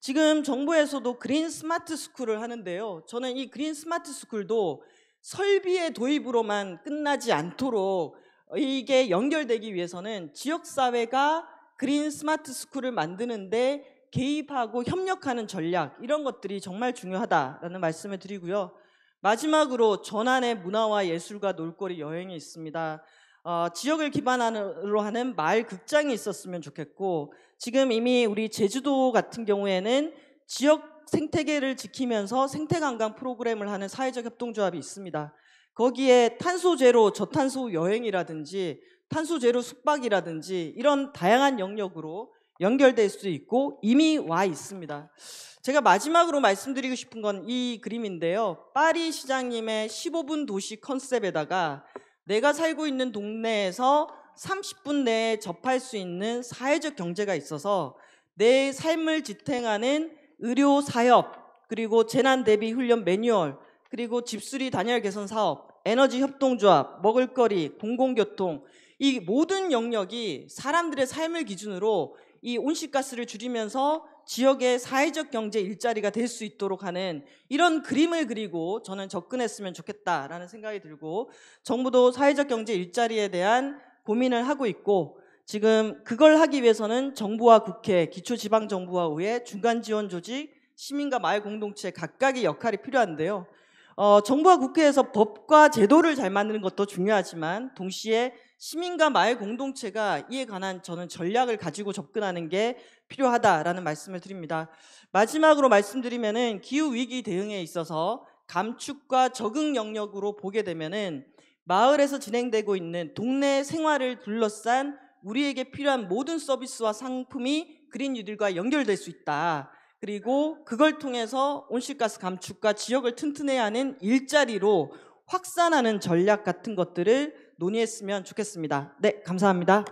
지금 정부에서도 그린 스마트 스쿨을 하는데요. 저는 이 그린 스마트 스쿨도 설비의 도입으로만 끝나지 않도록 이게 연결되기 위해서는 지역사회가 그린 스마트 스쿨을 만드는데 개입하고 협력하는 전략 이런 것들이 정말 중요하다라는 말씀을 드리고요. 마지막으로 전환의 문화와 예술과 놀거리 여행이 있습니다. 어, 지역을 기반으로 하는 마을 극장이 있었으면 좋겠고 지금 이미 우리 제주도 같은 경우에는 지역 생태계를 지키면서 생태관광 프로그램을 하는 사회적 협동조합이 있습니다. 거기에 탄소 제로 저탄소 여행이라든지 탄소 제로 숙박이라든지 이런 다양한 영역으로 연결될 수도 있고 이미 와 있습니다. 제가 마지막으로 말씀드리고 싶은 건 이 그림인데요. 파리 시장님의 십오분 도시 컨셉에다가 내가 살고 있는 동네에서 삼십분 내에 접할 수 있는 사회적 경제가 있어서 내 삶을 지탱하는 의료 사업, 그리고 재난 대비 훈련 매뉴얼, 그리고 집수리 단열 개선 사업, 에너지 협동조합, 먹을거리, 공공교통 이 모든 영역이 사람들의 삶을 기준으로 이 온실가스를 줄이면서 지역의 사회적 경제 일자리가 될 수 있도록 하는 이런 그림을 그리고 저는 접근했으면 좋겠다라는 생각이 들고 정부도 사회적 경제 일자리에 대한 고민을 하고 있고 지금 그걸 하기 위해서는 정부와 국회, 기초지방정부와 의회, 중간지원조직, 시민과 마을 공동체 각각의 역할이 필요한데요. 어, 정부와 국회에서 법과 제도를 잘 만드는 것도 중요하지만 동시에 시민과 마을 공동체가 이에 관한 저는 전략을 가지고 접근하는 게 필요하다라는 말씀을 드립니다. 마지막으로 말씀드리면은 기후위기 대응에 있어서 감축과 적응 영역으로 보게 되면은 마을에서 진행되고 있는 동네 생활을 둘러싼 우리에게 필요한 모든 서비스와 상품이 그린 뉴딜과 연결될 수 있다. 그리고 그걸 통해서 온실가스 감축과 지역을 튼튼해야 하는 일자리로 확산하는 전략 같은 것들을 논의했으면 좋겠습니다. 네, 감사합니다.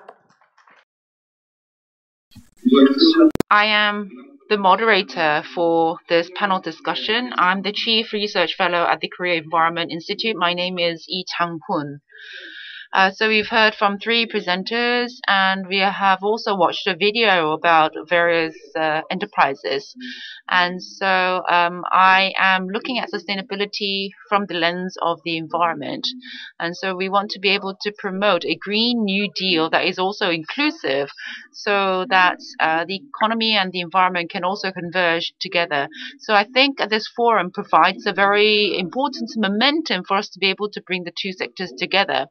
I am the moderator for this panel discussion. I'm the Chief Research Fellow at the Korea Environment Institute. My name is Lee Chang-hoon. Uh, so we've heard from three presenters, and we have also watched a video about various uh, enterprises. And so um, I am looking at sustainability from the lens of the environment. And so we want to be able to promote a Green New Deal that is also inclusive, so that uh, the economy and the environment can also converge together. So I think this forum provides a very important momentum for us to be able to bring the two sectors together.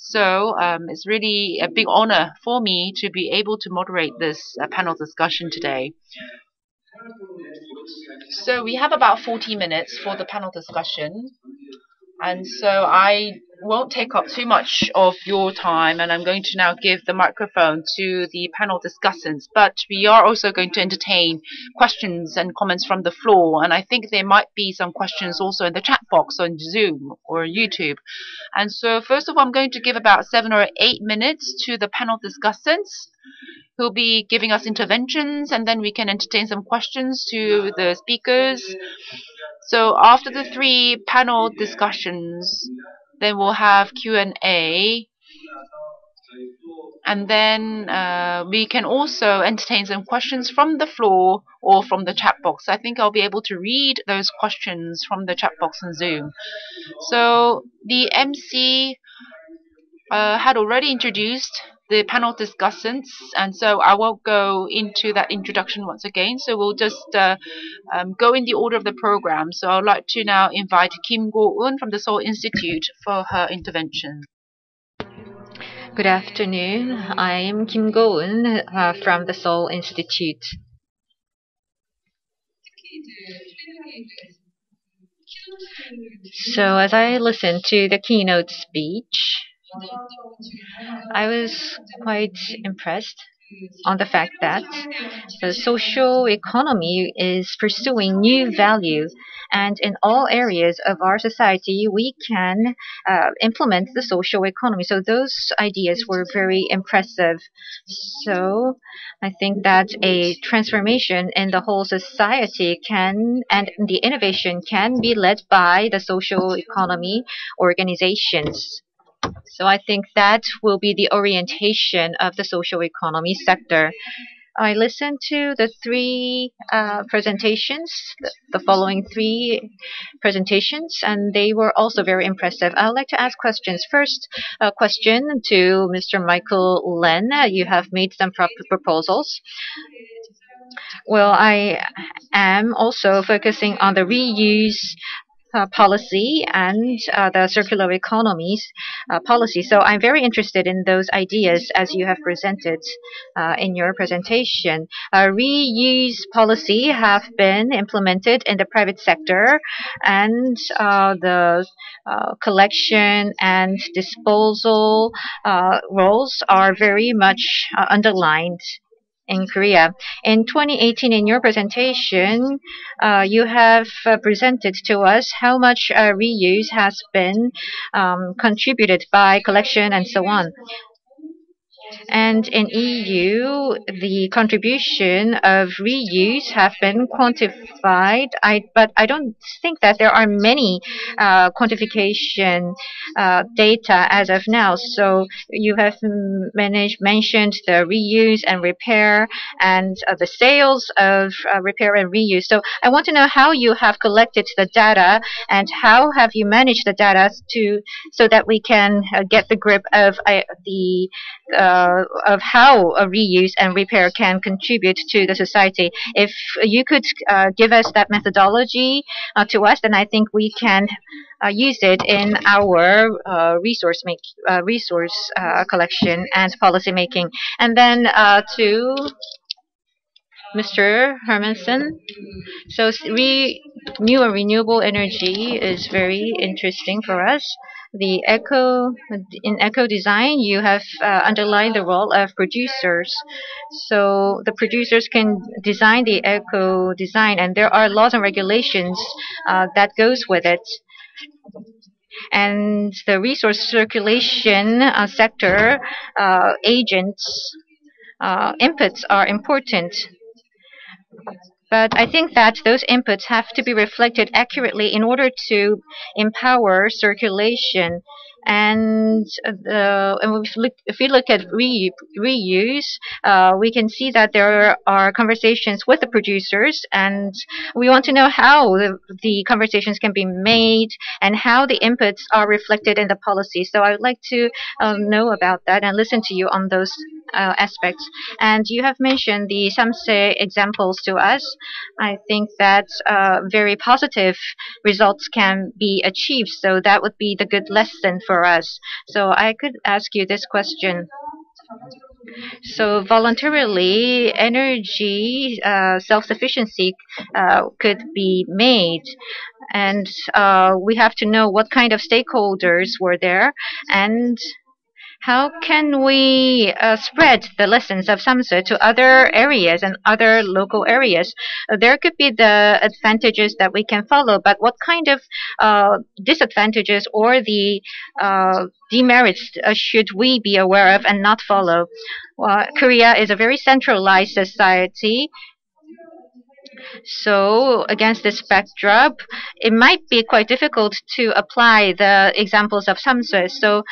So um, it's really a big honor for me to be able to moderate this uh, panel discussion today. So we have about forty minutes for the panel discussion, and so I won't take up too much of your time, and I'm going to now give the microphone to the panel discussants. But we are also going to entertain questions and comments from the floor, and I think there might be some questions also in the chat box on Zoom or YouTube. And so first of all, I'm going to give about seven or eight minutes to the panel discussants, who'll be giving us interventions, and then we can entertain some questions to the speakers. So after the three panel discussions, then we'll have Q and A, and then uh, we can also entertain some questions from the floor or from the chat box. I think I'll be able to read those questions from the chat box on Zoom. So the M C uh, had already introduced the panel discussants, and so I won't go into that introduction once again. So we'll just uh, um, go in the order of the program. So I'd like to now invite Kim Go-eun from the Seoul Institute for her intervention. Good afternoon. I'm Kim Go-eun uh, from the Seoul Institute. So as I listened to the keynote speech, I was quite impressed on the fact that the social economy is pursuing new value, and in all areas of our society we can uh, implement the social economy. So those ideas were very impressive. So I think that a transformation in the whole society can, and the innovation can be led by the social economy organizations. So I think that will be the orientation of the social economy sector. I listened to the three uh, presentations, the following three presentations, and they were also very impressive. I would like to ask questions. First, a question to Mister Michal Len. You have made some pro proposals. Well, I am also focusing on the reuse Uh, policy and uh, the circular economies uh, policy. So I'm very interested in those ideas as you have presented uh, in your presentation. Uh, reuse policy have been implemented in the private sector, and uh, the uh, collection and disposal uh, roles are very much uh, underlined in Korea. In twenty eighteen, in your presentation, uh, you have uh, presented to us how much uh, reuse has been um, contributed by collection and so on. And in E U, the contribution of reuse have been quantified, I, but I don't think that there are many uh, quantification uh, data as of now. So you have managed, mentioned the reuse and repair and uh, the sales of uh, repair and reuse. So I want to know how you have collected the data, and how have you managed the data to so that we can uh, get the grip of uh, the uh, uh, of how a reuse and repair can contribute to the society. If you could uh, give us that methodology uh, to us, then I think we can uh, use it in our uh, resource make uh, resource uh, collection and policy making. And then uh, to Mister Hermansen. So re new and renewable energy is very interesting for us. The eco in eco design, you have uh, underlined the role of producers. So the producers can design the eco design, and there are laws and regulations uh, that goes with it. And the resource circulation uh, sector uh, agents uh, inputs are important. But I think that those inputs have to be reflected accurately in order to empower circulation. And, uh, and if, look, if we look at re reuse, uh, we can see that there are conversations with the producers, and we want to know how the, the conversations can be made and how the inputs are reflected in the policy. So I would like to uh, know about that and listen to you on those uh, aspects. And you have mentioned the Samsø examples to us. I think that uh, very positive results can be achieved, so that would be the good lesson for us. So I could ask you this question. So voluntarily, energy uh, self-sufficiency uh, could be made. And uh, we have to know what kind of stakeholders were there, and how can we uh, spread the lessons of Samsø to other areas and other local areas? Uh, there could be the advantages that we can follow, but what kind of uh, disadvantages or the uh, demerits uh, should we be aware of and not follow? Well, Korea is a very centralized society. So against this backdrop, it might be quite difficult to apply the examples of Samsø. So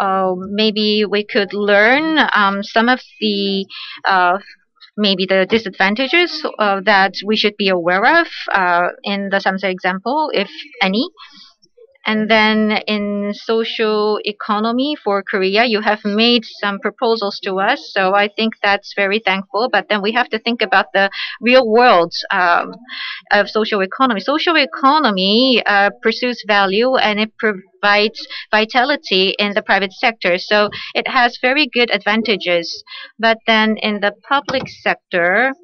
uh, maybe we could learn um, some of the uh, maybe the disadvantages uh, that we should be aware of uh, in the Samsø example, if any. And then in social economy for Korea, you have made some proposals to us. So I think that's very thankful. But then we have to think about the real world um, of social economy. Social economy uh, pursues value, and it provides vitality in the private sector. So it has very good advantages. But then in the public sector,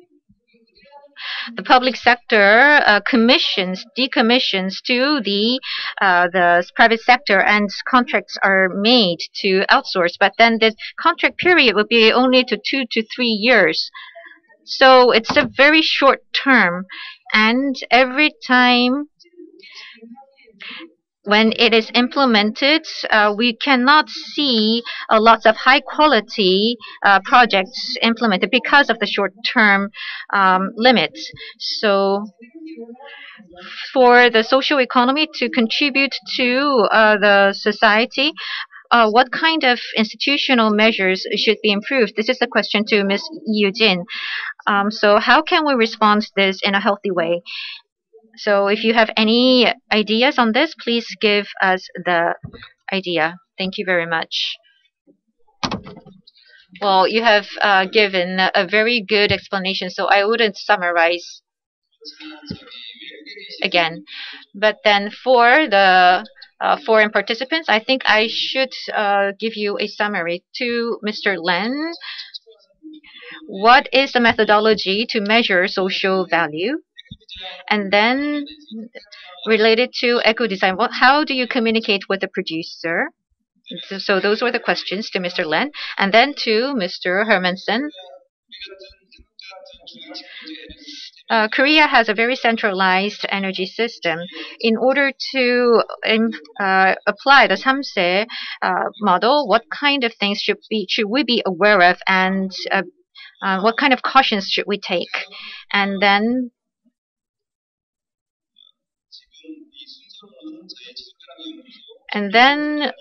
the public sector uh, commissions, decommissions to the uh, the private sector, and contracts are made to outsource. But then the contract period would be only to two to three years. So it's a very short term. And every time when it is implemented, uh, we cannot see uh, lots of high-quality uh, projects implemented because of the short-term um, limits. So for the social economy to contribute to uh, the society, Uh, what kind of institutional measures should be improved? This is a question to Miz Yu Jin. Um, so how can we respond to this in a healthy way? So if you have any ideas on this, please give us the idea. Thank you very much. Well, you have uh, given a very good explanation, so I wouldn't summarize again. But then for the uh, foreign participants, I think I should uh, give you a summary. To Mister Len, what is the methodology to measure social value? And then, related to eco-design, well, how do you communicate with the producer? So, so those were the questions to Mister Len. And then to Mister Hermansen. Uh, Korea has a very centralized energy system. In order to um, uh, apply the Samsø uh, model, what kind of things should, be, should we be aware of, and uh, uh, what kind of cautions should we take? And then And then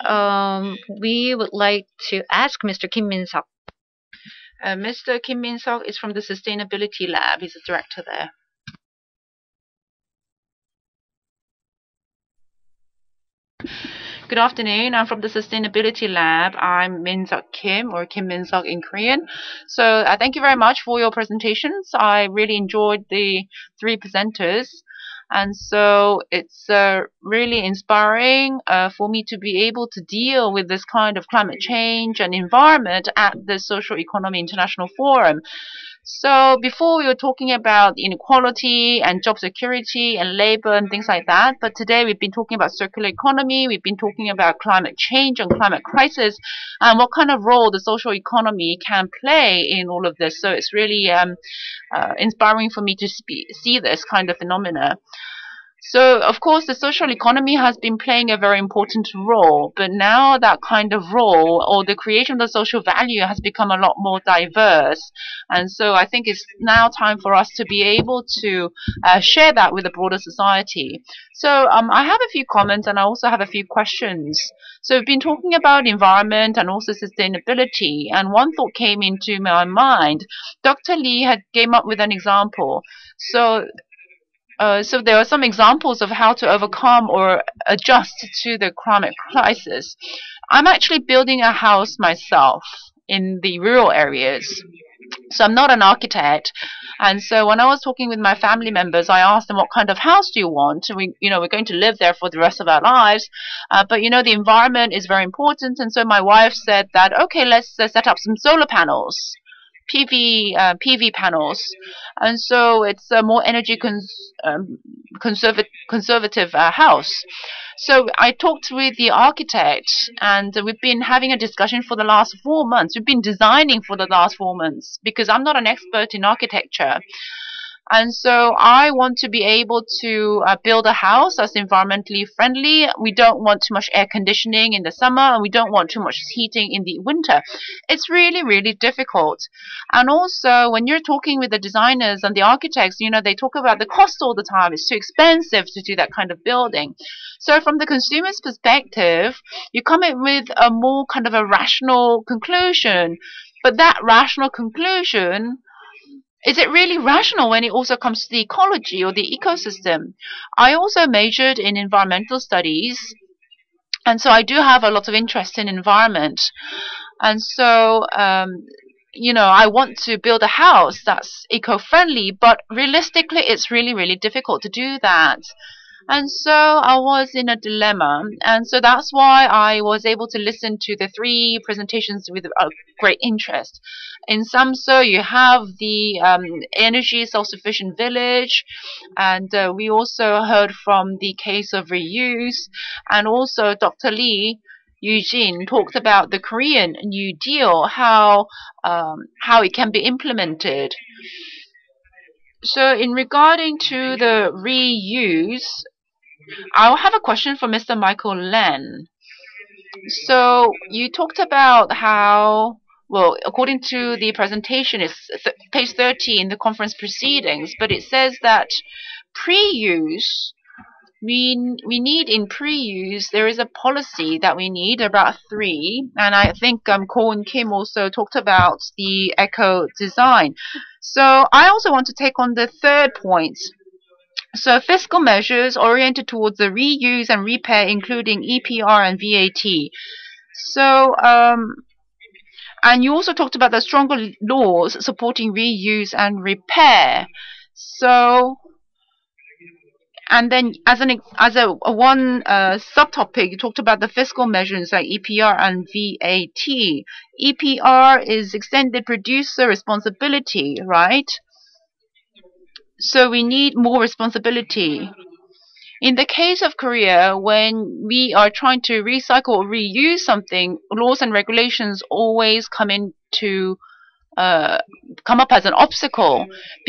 um, we would like to ask Mister Kim Min-seok. Uh, Mister Kim Min-seok is from the Sustainability Lab. He's a director there. Good afternoon. I'm from the Sustainability Lab. I'm Min-seok Kim, or Kim Min-seok in Korean. So uh, thank you very much for your presentations. I really enjoyed the three presenters. And so it's uh, really inspiring uh, for me to be able to deal with this kind of climate change and environment at the Social Economy International Forum. So before we were talking about inequality and job security and labor and things like that, but today we've been talking about circular economy, we've been talking about climate change and climate crisis, and what kind of role the social economy can play in all of this. So it's really um, uh, inspiring for me to see this kind of phenomena. So, of course, the social economy has been playing a very important role, but now that kind of role or the creation of the social value has become a lot more diverse. And so I think it's now time for us to be able to uh, share that with the broader society. So um, I have a few comments and I also have a few questions. So we've been talking about environment and also sustainability, and one thought came into my mind. Doctor Lee had came up with an example. So Uh, so there are some examples of how to overcome or adjust to the climate crisis. I'm actually building a house myself in the rural areas. So I'm not an architect, and so when I was talking with my family members, I asked them, what kind of house do you want? And we, you know, we're going to live there for the rest of our lives, uh, but you know, the environment is very important. And so my wife said that, okay, let's uh, set up some solar panels. P V uh, P V panels, and so it's a more energy cons um, conserva conservative uh, house. So I talked with the architect, and we've been having a discussion for the last four months. We've been designing for the last four months because I'm not an expert in architecture. And so I want to be able to uh, build a house that's environmentally friendly. We don't want too much air conditioning in the summer, and we don't want too much heating in the winter. It's really, really difficult. And also, when you're talking with the designers and the architects, you know, they talk about the cost all the time. It's too expensive to do that kind of building. So from the consumer's perspective, you come in with a more kind of a rational conclusion. But that rational conclusion, is it really rational when it also comes to the ecology or the ecosystem? I also majored in environmental studies, and so I do have a lot of interest in environment. And so, um, you know, I want to build a house that's eco-friendly, but realistically, it's really, really difficult to do that. And so I was in a dilemma, and so that's why I was able to listen to the three presentations with uh, great interest. In Samsø, you have the um, energy self-sufficient village, and uh, we also heard from the case of reuse, and also Doctor Lee, Yu Jin, talked about the Korean New Deal, how um, how it can be implemented. So in regarding to the reuse, I'll have a question for Mister Michal Len. So you talked about how, well, according to the presentation, it's th page thirty in the conference proceedings, but it says that pre-use, we, we need in pre-use, there is a policy that we need about three, and I think um, Ko and Kim also talked about the eco-design. So I also want to take on the third point. So fiscal measures oriented towards the reuse and repair, including E P R and V A T. So, um, and you also talked about the stronger laws supporting reuse and repair. So, and then as an as a, a one uh, subtopic, you talked about the fiscal measures like E P R and V A T. E P R is extended producer responsibility, right? So we need more responsibility. In the case of Korea, when we are trying to recycle or reuse something, laws and regulations always come into Uh, come up as an obstacle,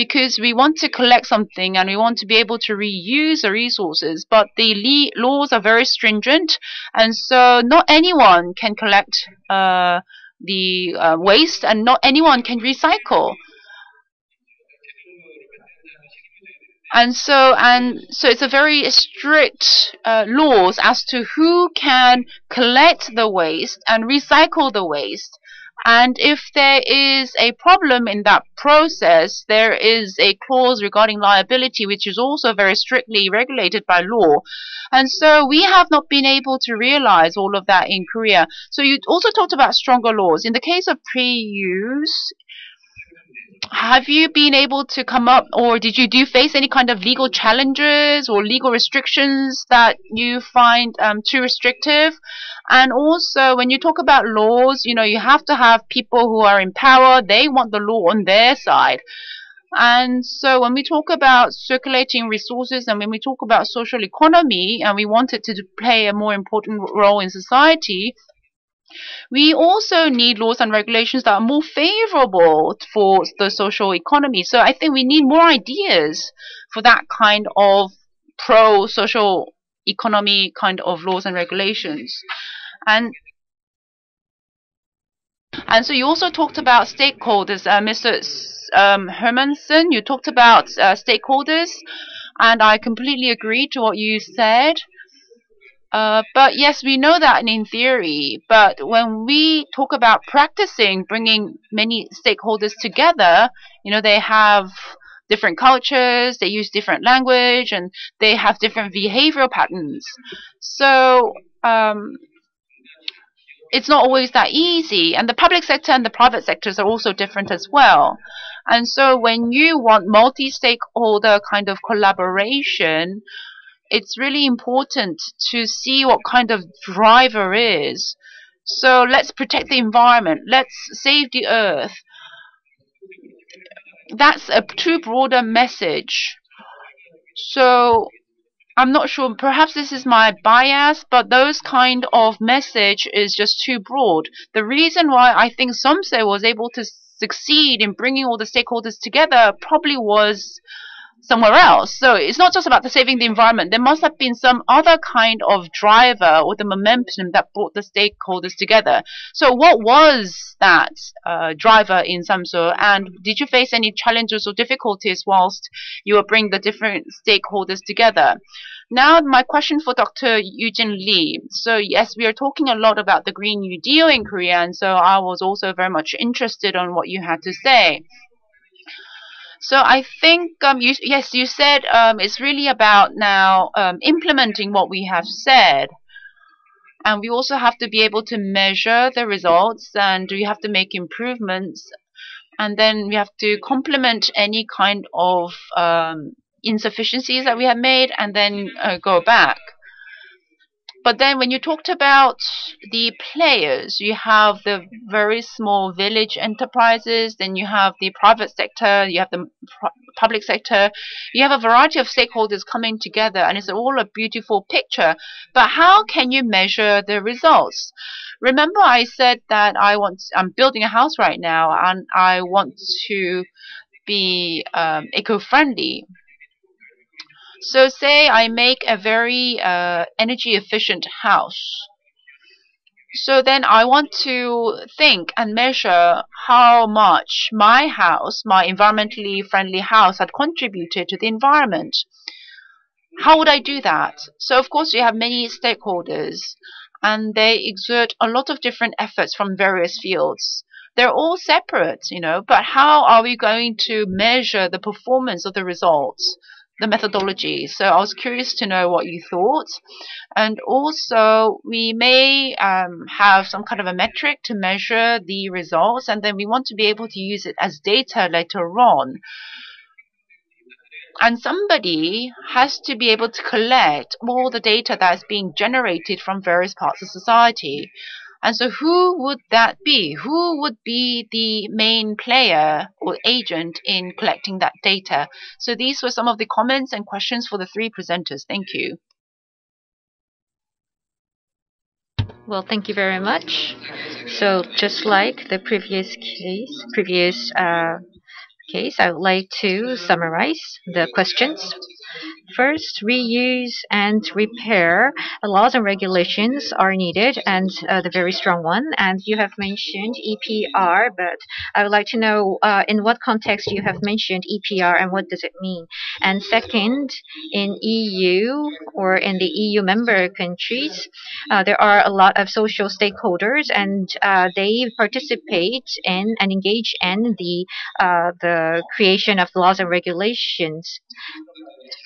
because we want to collect something and we want to be able to reuse the resources, but the laws are very stringent, and so not anyone can collect uh, the uh, waste, and not anyone can recycle. And so, and so it's a very strict uh, laws as to who can collect the waste and recycle the waste. And if there is a problem in that process, there is a clause regarding liability, which is also very strictly regulated by law. And so we have not been able to realize all of that in Korea. So you also talked about stronger laws. In the case of pre-use, have you been able to come up, or did you do you face any kind of legal challenges or legal restrictions that you find um, too restrictive? And also, when you talk about laws, you know, you have to have people who are in power. They want the law on their side. And so when we talk about circulating resources and when we talk about social economy, and we want it to play a more important role in society, we also need laws and regulations that are more favorable for the social economy. So I think we need more ideas for that kind of pro-social economy kind of laws and regulations. And and so you also talked about stakeholders, uh, Mister Um, Hermansen. You talked about uh, stakeholders, and I completely agree to what you said. Uh, but yes, we know that in theory, but when we talk about practicing, bringing many stakeholders together, you know, they have different cultures, they use different language, and they have different behavioral patterns. So um, it's not always that easy. And the public sector and the private sectors are also different as well. And so when you want multi-stakeholder kind of collaboration, it's really important to see what kind of driver is. So let's protect the environment. Let's save the earth. That's a too broad a message. So I'm not sure. Perhaps this is my bias, but those kind of message is just too broad. The reason why I think Samsø was able to succeed in bringing all the stakeholders together probably was somewhere else. So it's not just about the saving the environment. There must have been some other kind of driver or the momentum that brought the stakeholders together. So what was that uh, driver in Samsø? And did you face any challenges or difficulties whilst you were bringing the different stakeholders together? Now my question for Doctor Yu Jin Lee. So yes, we are talking a lot about the Green New Deal in Korea, and so I was also very much interested on what you had to say. So I think, um, you, yes, you said um, it's really about now um, implementing what we have said. And we also have to be able to measure the results, and we have to make improvements. And then we have to complement any kind of um, insufficiencies that we have made, and then uh, go back. But then when you talked about the players, you have the very small village enterprises, then you have the private sector, you have the public sector, you have a variety of stakeholders coming together, and it's all a beautiful picture. But how can you measure the results? Remember I said that I want, I'm building a house right now, and I want to be um, eco-friendly. So say I make a very uh, energy efficient house. So then I want to think and measure how much my house, my environmentally friendly house, had contributed to the environment. How would I do that? So of course you have many stakeholders, and they exert a lot of different efforts from various fields. They're all separate, you know, but how are we going to measure the performance of the results? The methodology. So I was curious to know what you thought. And also we may um, have some kind of a metric to measure the results, and then we want to be able to use it as data later on. And somebody has to be able to collect all the data that is being generated from various parts of society. And so who would that be? Who would be the main player or agent in collecting that data? So these were some of the comments and questions for the three presenters. Thank you. Well, thank you very much. So just like the previous case, previous uh, case, I would like to summarize the questions. First, reuse and repair laws and regulations are needed, and uh, the very strong one. And you have mentioned E P R, but I would like to know uh, in what context you have mentioned E P R and what does it mean? And second, in E U or in the E U member countries, uh, there are a lot of social stakeholders, and uh, they participate in and engage in the uh, the creation of laws and regulations.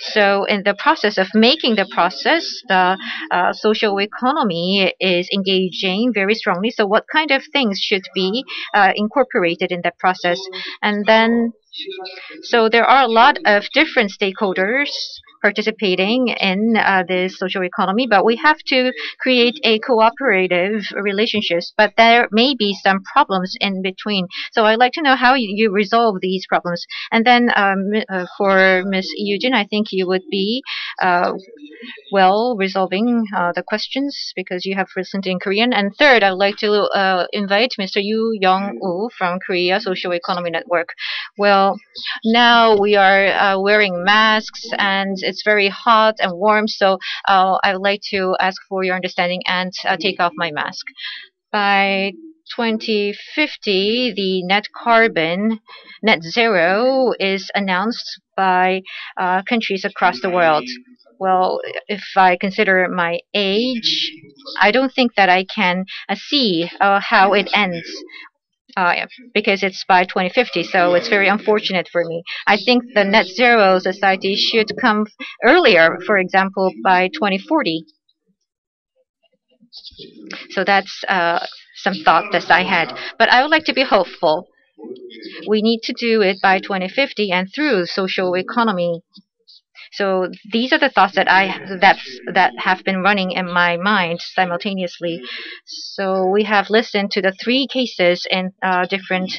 So in the process of making the process, the uh, social economy is engaging very strongly. So what kind of things should be uh, incorporated in that process? And then, so there are a lot of different stakeholders participating in uh, the social economy, but we have to create a cooperative relationships. But there may be some problems in between. So I'd like to know how you, you resolve these problems. And then um, uh, for Miz Yu Jin, I think you would be uh, well resolving uh, the questions because you have listened in Korean. And third, I'd like to uh, invite Mister Yu Jong-woo from Korea Social Economy Network. Well, now we are uh, wearing masks and it's very hot and warm, so uh, I would like to ask for your understanding and uh, take off my mask. By twenty fifty, the net carbon, net zero is announced by uh, countries across the world. Well, if I consider my age, I don't think that I can uh, see uh, how it ends. Uh, yeah, because it's by twenty fifty, so it's very unfortunate for me. I think the net zero society should come earlier, for example, by twenty forty. So that's uh, some thought that I had. But I would like to be hopeful. We need to do it by twenty fifty and through social economy. So these are the thoughts that I that that have been running in my mind simultaneously. So we have listened to the three cases in uh, different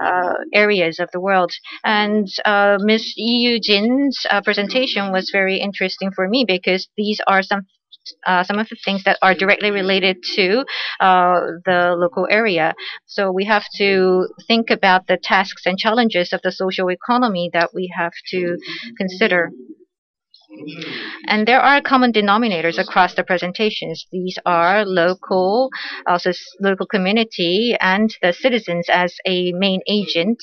uh, areas of the world, and uh, Miz Yu Jin's uh, presentation was very interesting for me because these are some uh, some of the things that are directly related to uh, the local area. So we have to think about the tasks and challenges of the social economy that we have to consider. And there are common denominators across the presentations. These are local, also local community, and the citizens as a main agent,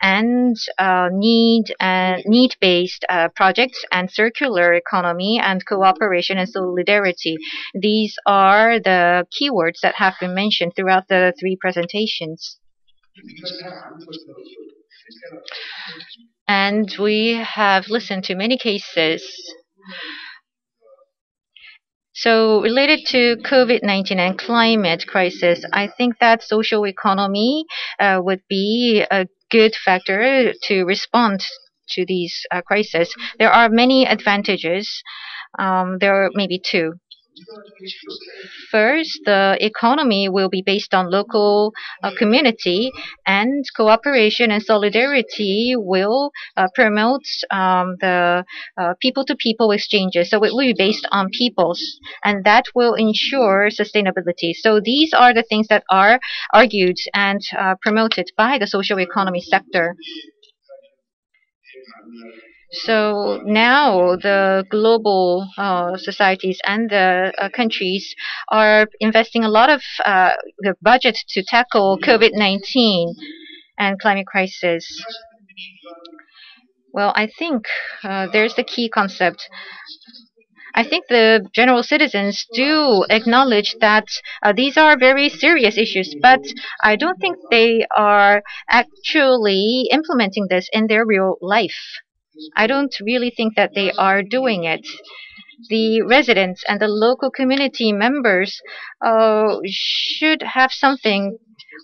and uh, need uh, need-based uh, projects, and circular economy, and cooperation and solidarity. These are the keywords that have been mentioned throughout the three presentations. And we have listened to many cases. So related to COVID nineteen and climate crisis, I think that social economy uh, would be a good factor to respond to these uh, crises. There are many advantages. Um, there are maybe two. First, the economy will be based on local uh, community, and cooperation and solidarity will uh, promote um, the uh, people-to-people exchanges. So it will be based on peoples, and that will ensure sustainability. So these are the things that are argued and uh, promoted by the social economy sector. So now the global uh, societies and the uh, countries are investing a lot of uh, the budget to tackle COVID nineteen and climate crisis. Well, I think uh, there's the key concept. I think the general citizens do acknowledge that uh, these are very serious issues, but I don't think they are actually implementing this in their real life. I don't really think that they are doing it. The residents and the local community members uh, should have something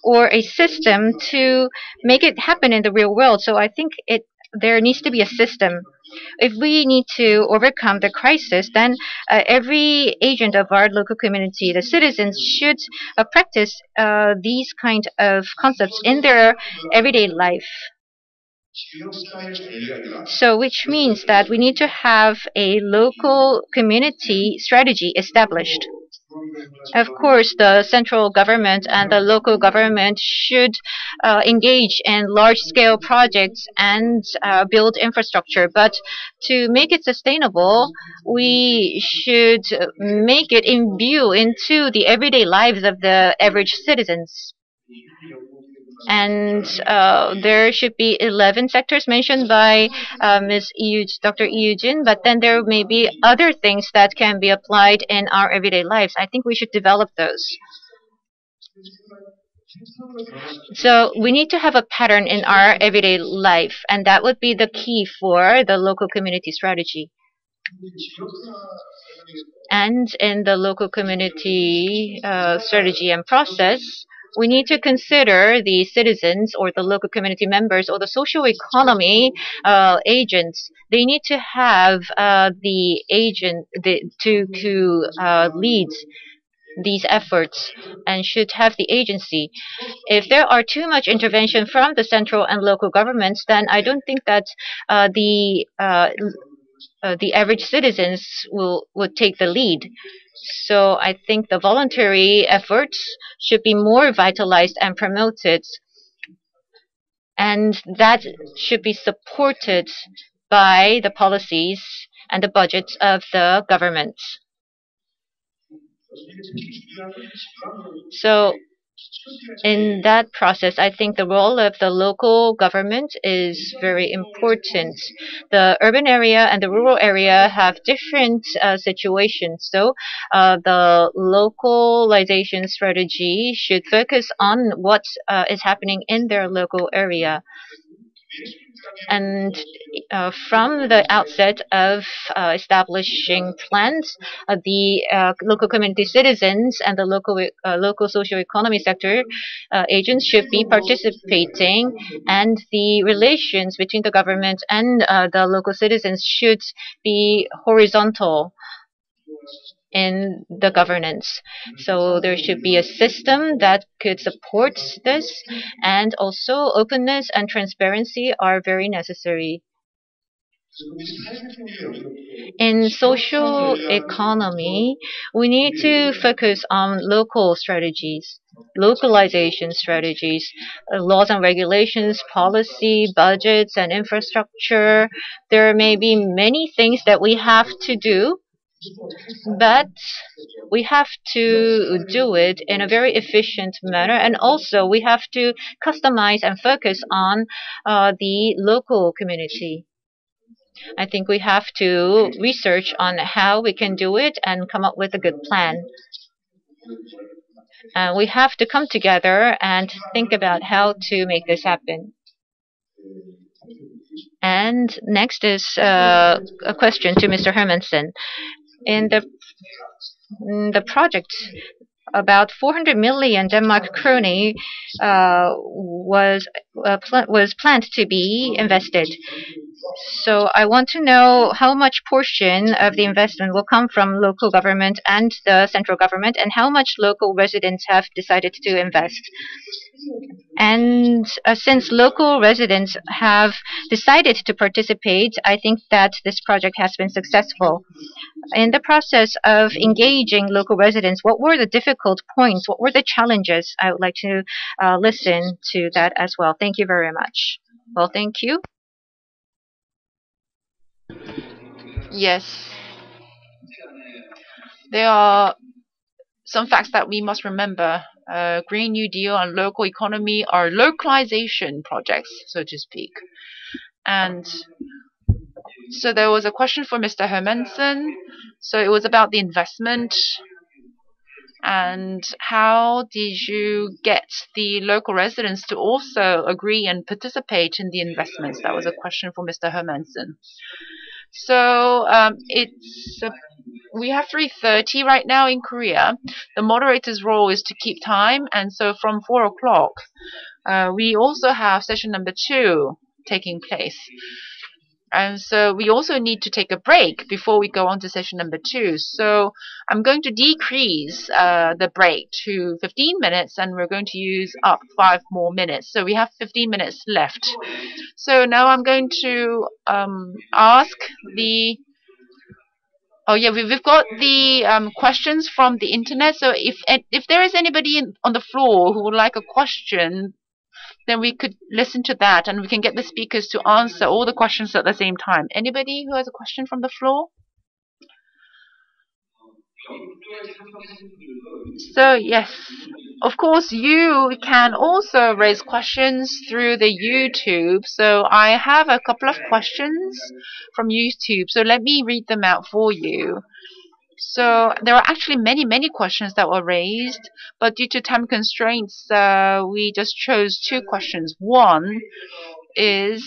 or a system to make it happen in the real world. So I think it there needs to be a system. If we need to overcome the crisis, then uh, every agent of our local community, the citizens, should uh, practice uh, these kind of concepts in their everyday life. So which means that we need to have a local community strategy established. Of course, the central government and the local government should uh, engage in large-scale projects and uh, build infrastructure. But to make it sustainable, we should make it imbue into the everyday lives of the average citizens. And uh, there should be eleven sectors mentioned by uh, Miz Yu, Doctor Yu Jin, but then there may be other things that can be applied in our everyday lives. I think we should develop those. So we need to have a pattern in our everyday life, and that would be the key for the local community strategy. And in the local community uh, strategy and process, we need to consider the citizens or the local community members or the social economy uh, agents. They need to have uh, the agent the, to, to uh, lead these efforts and should have the agency. If there are too much intervention from the central and local governments, then I don't think that uh, the, uh, uh, the average citizens will, will take the lead. So I think the voluntary efforts should be more vitalized and promoted, and that should be supported by the policies and the budgets of the government. So in that process, I think the role of the local government is very important. The urban area and the rural area have different uh, situations. So uh, the localization strategy should focus on what uh, is happening in their local area. And uh, from the outset of uh, establishing plans, uh, the uh, local community citizens and the local uh, local socio-economy sector uh, agents should be participating, and the relations between the government and uh, the local citizens should be horizontal in the governance. So there should be a system that could support this, and also openness and transparency are very necessary. In social economy, we need to focus on local strategies, localization strategies, uh, laws and regulations, policy, budgets, and infrastructure. There may be many things that we have to do, but we have to do it in a very efficient manner, and also we have to customize and focus on uh, the local community. I think we have to research on how we can do it and come up with a good plan. Uh, we have to come together and think about how to make this happen. And next is uh, a question to Mister Hermansen. In the, in the project, about four hundred million Denmark krone uh, was uh, pl was planned to be invested. So I want to know how much portion of the investment will come from local government and the central government, and how much local residents have decided to invest. And uh, since local residents have decided to participate, I think that this project has been successful. In the process of engaging local residents, what were the difficult points? What were the challenges? I would like to uh, listen to that as well. Thank you very much. Well, thank you. Yes. There are some facts that we must remember. Uh, Green New Deal and local economy are localization projects, so to speak. And so there was a question for Mister Hermansen. So it was about the investment and how did you get the local residents to also agree and participate in the investments? That was a question for Mister Hermansen. So um, it's a we have three thirty right now in Korea. The moderator's role is to keep time, and so from four o'clock, uh, we also have session number two taking place. And so we also need to take a break before we go on to session number two. So I'm going to decrease uh, the break to fifteen minutes, and we're going to use up five more minutes. So we have fifteen minutes left. So now I'm going to um, ask the Oh yeah, we've got the um, questions from the internet. So if if there is anybody in, on the floor who would like a question, then we could listen to that, and we can get the speakers to answer all the questions at the same time. Anybody who has a question from the floor? So yes, of course you can also raise questions through the YouTube. So I have a couple of questions from YouTube, so let me read them out for you. So there are actually many many questions that were raised, but due to time constraints uh, we just chose two questions. One is,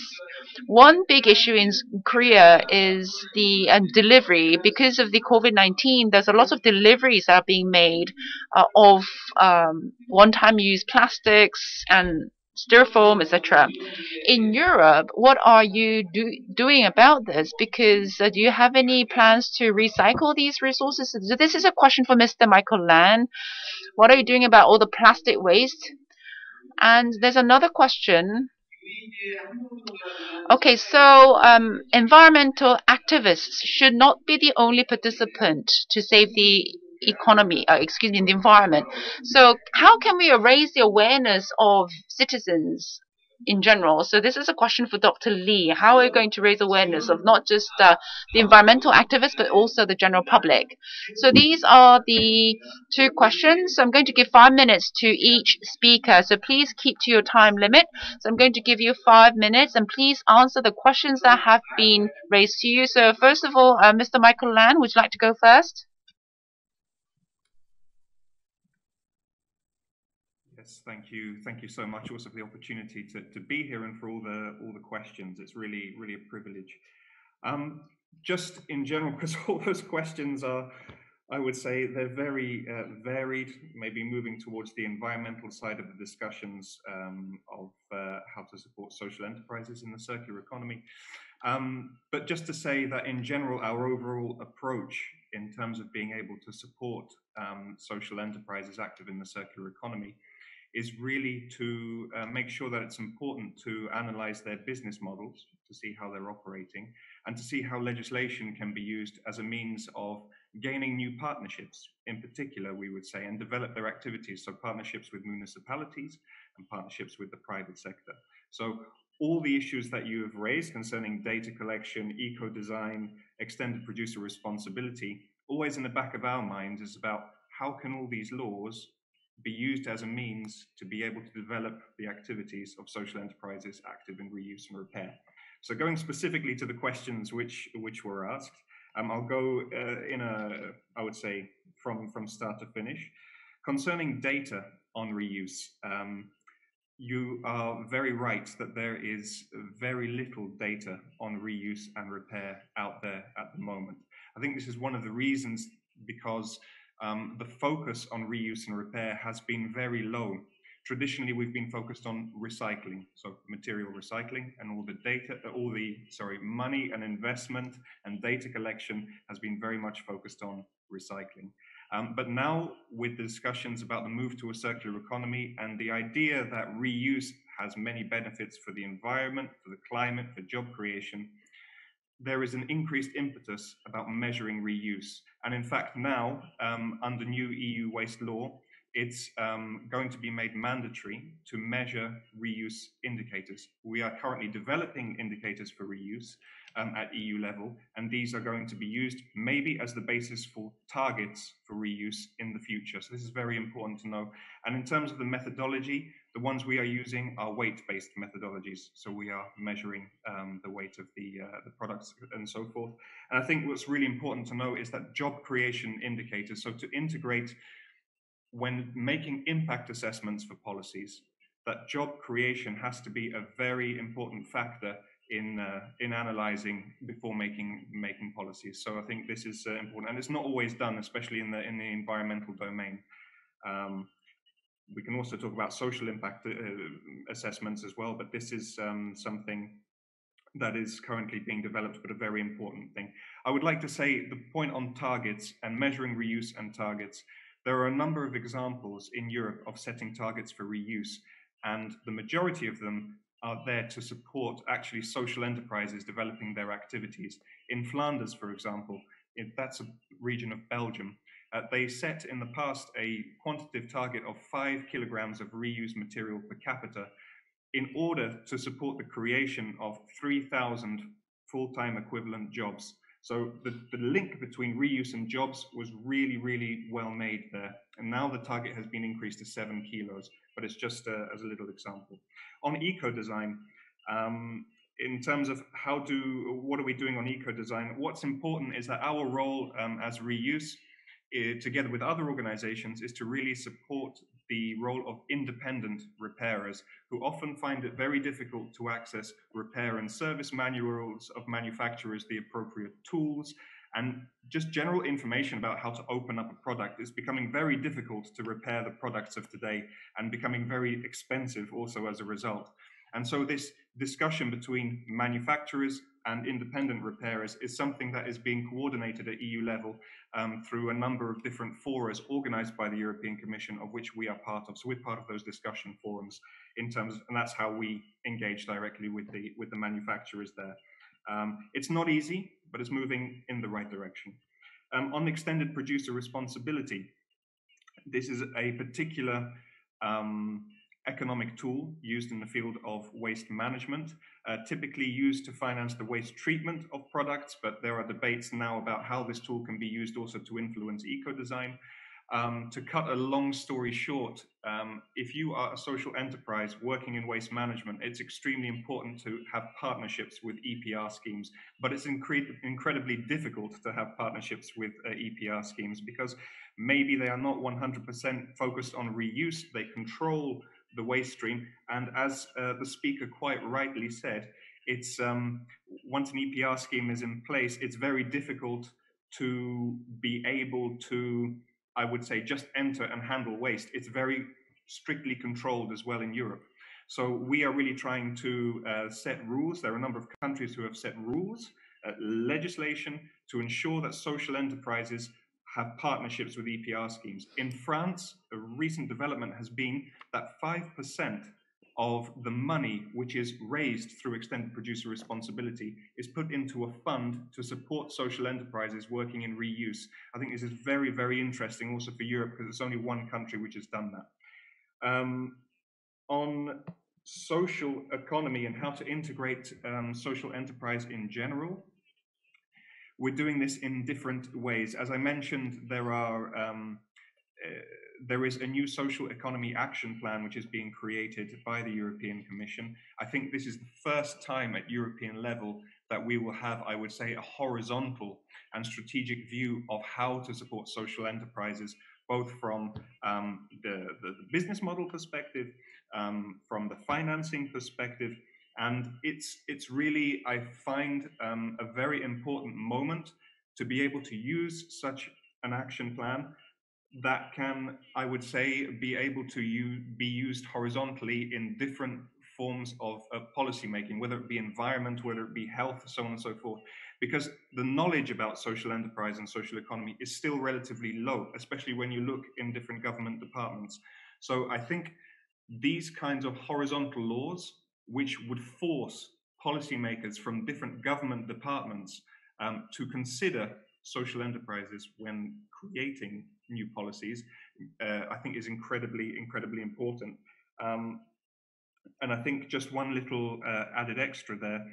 one big issue in Korea is the uh, delivery. Because of the COVID nineteen, there's a lot of deliveries that are being made uh, of um, one-time use plastics and styrofoam, et cetera. In Europe, what are you do doing about this? Because uh, do you have any plans to recycle these resources? So this is a question for Mister Michal Len. What are you doing about all the plastic waste? And there's another question. Okay, so um, environmental activists should not be the only participant to save the economy, uh, excuse me, the environment. So how can we raise the awareness of citizens in general? So this is a question for Doctor Lee. How are you going to raise awareness of not just uh, the environmental activists, but also the general public? So these are the two questions. So I'm going to give five minutes to each speaker. So please keep to your time limit. So I'm going to give you five minutes, and please answer the questions that have been raised to you. So first of all, uh, Mister Michal Len, would you like to go first? Thank you. Thank you so much also for the opportunity to, to be here and for all the all the questions. It's really, really a privilege. Um, just in general, because all those questions are, I would say, they're very uh, varied, maybe moving towards the environmental side of the discussions um, of uh, how to support social enterprises in the circular economy. Um, but just to say that in general, our overall approach in terms of being able to support um, social enterprises active in the circular economy is really to uh, make sure that it's important to analyze their business models, to see how they're operating, and to see how legislation can be used as a means of gaining new partnerships, in particular, we would say, and develop their activities. So partnerships with municipalities and partnerships with the private sector. So all the issues that you have raised concerning data collection, eco-design, extended producer responsibility, always in the back of our minds is about how can all these laws be used as a means to be able to develop the activities of social enterprises active in reuse and repair. So going specifically to the questions which which were asked, um, I'll go uh, in a, I would say, from, from start to finish. Concerning data on reuse, um, you are very right that there is very little data on reuse and repair out there at the moment. I think this is one of the reasons because Um, the focus on reuse and repair has been very low. Traditionally, we've been focused on recycling, so material recycling, and all the data, all the sorry, money and investment and data collection has been very much focused on recycling. Um, but now, with the discussions about the move to a circular economy and the idea that reuse has many benefits for the environment, for the climate, for job creation, there is an increased impetus about measuring reuse. And in fact, now, um, under new E U waste law, it's um, going to be made mandatory to measure reuse indicators. We are currently developing indicators for reuse um, at E U level, and these are going to be used maybe as the basis for targets for reuse in the future. So this is very important to know. And in terms of the methodology, the ones we are using are weight-based methodologies. So we are measuring um, the weight of the, uh, the products and so forth. And I think what's really important to know is that job creation indicators, so to integrate when making impact assessments for policies, that job creation has to be a very important factor in uh, in analyzing before making making policies. So I think this is uh, important, and it's not always done, especially in the in the environmental domain. Um, we can also talk about social impact uh, assessments as well, but this is um, something that is currently being developed, but a very important thing. I would like to say the point on targets and measuring reuse and targets. There are a number of examples in Europe of setting targets for reuse, and the majority of them are there to support actually social enterprises developing their activities. In Flanders, for example, it, that's a region of Belgium. Uh, they set in the past a quantitative target of five kilograms of reused material per capita in order to support the creation of three thousand full-time equivalent jobs. So the, the link between reuse and jobs was really, really well made there. And now the target has been increased to seven kilos, but it's just uh, as a little example. On eco-design, um, in terms of how do, what are we doing on eco-design, what's important is that our role um, as RREUSE, uh, together with other organizations, is to really support the role of independent repairers who often find it very difficult to access repair and service manuals of manufacturers, the appropriate tools, and just general information about how to open up a product. It's becoming very difficult to repair the products of today and becoming very expensive also as a result. And so this discussion between manufacturers and independent repairers is something that is being coordinated at E U level um, through a number of different fora organized by the European Commission, of which we are part of. So we're part of those discussion forums in terms of, and that's how we engage directly with the, with the manufacturers there. Um, it's not easy, but it's moving in the right direction. Um, on extended producer responsibility, this is a particular um, economic tool used in the field of waste management, uh, typically used to finance the waste treatment of products, but there are debates now about how this tool can be used also to influence eco-design. Um, to cut a long story short, um, if you are a social enterprise working in waste management, it's extremely important to have partnerships with E P R schemes, but it's incre incredibly difficult to have partnerships with uh, E P R schemes because maybe they are not one hundred percent focused on reuse, they control the waste stream, and as uh, the speaker quite rightly said, it's um, once an E P R scheme is in place, it's very difficult to be able to, I would say, just enter and handle waste. It's very strictly controlled as well in Europe. So we are really trying to uh, set rules. There are a number of countries who have set rules, uh, legislation to ensure that social enterprises have partnerships with E P R schemes. In France, a recent development has been that five percent of the money which is raised through extended producer responsibility is put into a fund to support social enterprises working in reuse. I think this is very, very interesting also for Europe because it's only one country which has done that. Um, on social economy and how to integrate um, social enterprise in general, we're doing this in different ways. As I mentioned, there are um, uh, there is a new social economy action plan which is being created by the European Commission. I think this is the first time at European level that we will have, I would say, a horizontal and strategic view of how to support social enterprises, both from um, the, the business model perspective, um, from the financing perspective. And it's, it's really, I find, um, a very important moment to be able to use such an action plan that can, I would say, be able to use, be used horizontally in different forms of uh, policy making, whether it be environment, whether it be health, so on and so forth, because the knowledge about social enterprise and social economy is still relatively low, especially when you look in different government departments. So I think these kinds of horizontal laws, which would force policymakers from different government departments um, to consider social enterprises when creating new policies, uh, I think is incredibly, incredibly important. Um, and I think just one little uh, added extra there,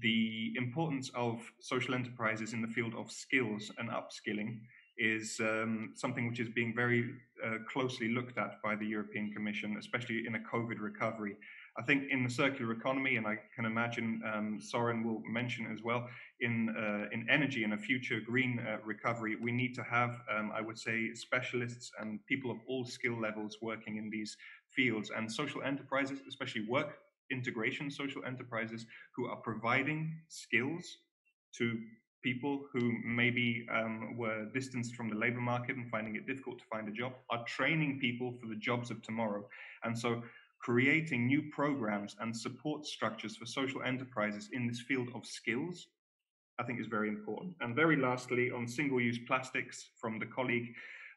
the importance of social enterprises in the field of skills and upskilling is um, something which is being very uh, closely looked at by the European Commission, especially in a COVID recovery. I think in the circular economy, and I can imagine um, Søren will mention as well, in, uh, in energy and a future green uh, recovery, we need to have, um, I would say, specialists and people of all skill levels working in these fields. And social enterprises, especially work integration social enterprises, who are providing skills to people who maybe um, were distanced from the labor market and finding it difficult to find a job, are training people for the jobs of tomorrow. And so creating new programs and support structures for social enterprises in this field of skills, I think is very important. And very lastly, on single-use plastics from the colleague,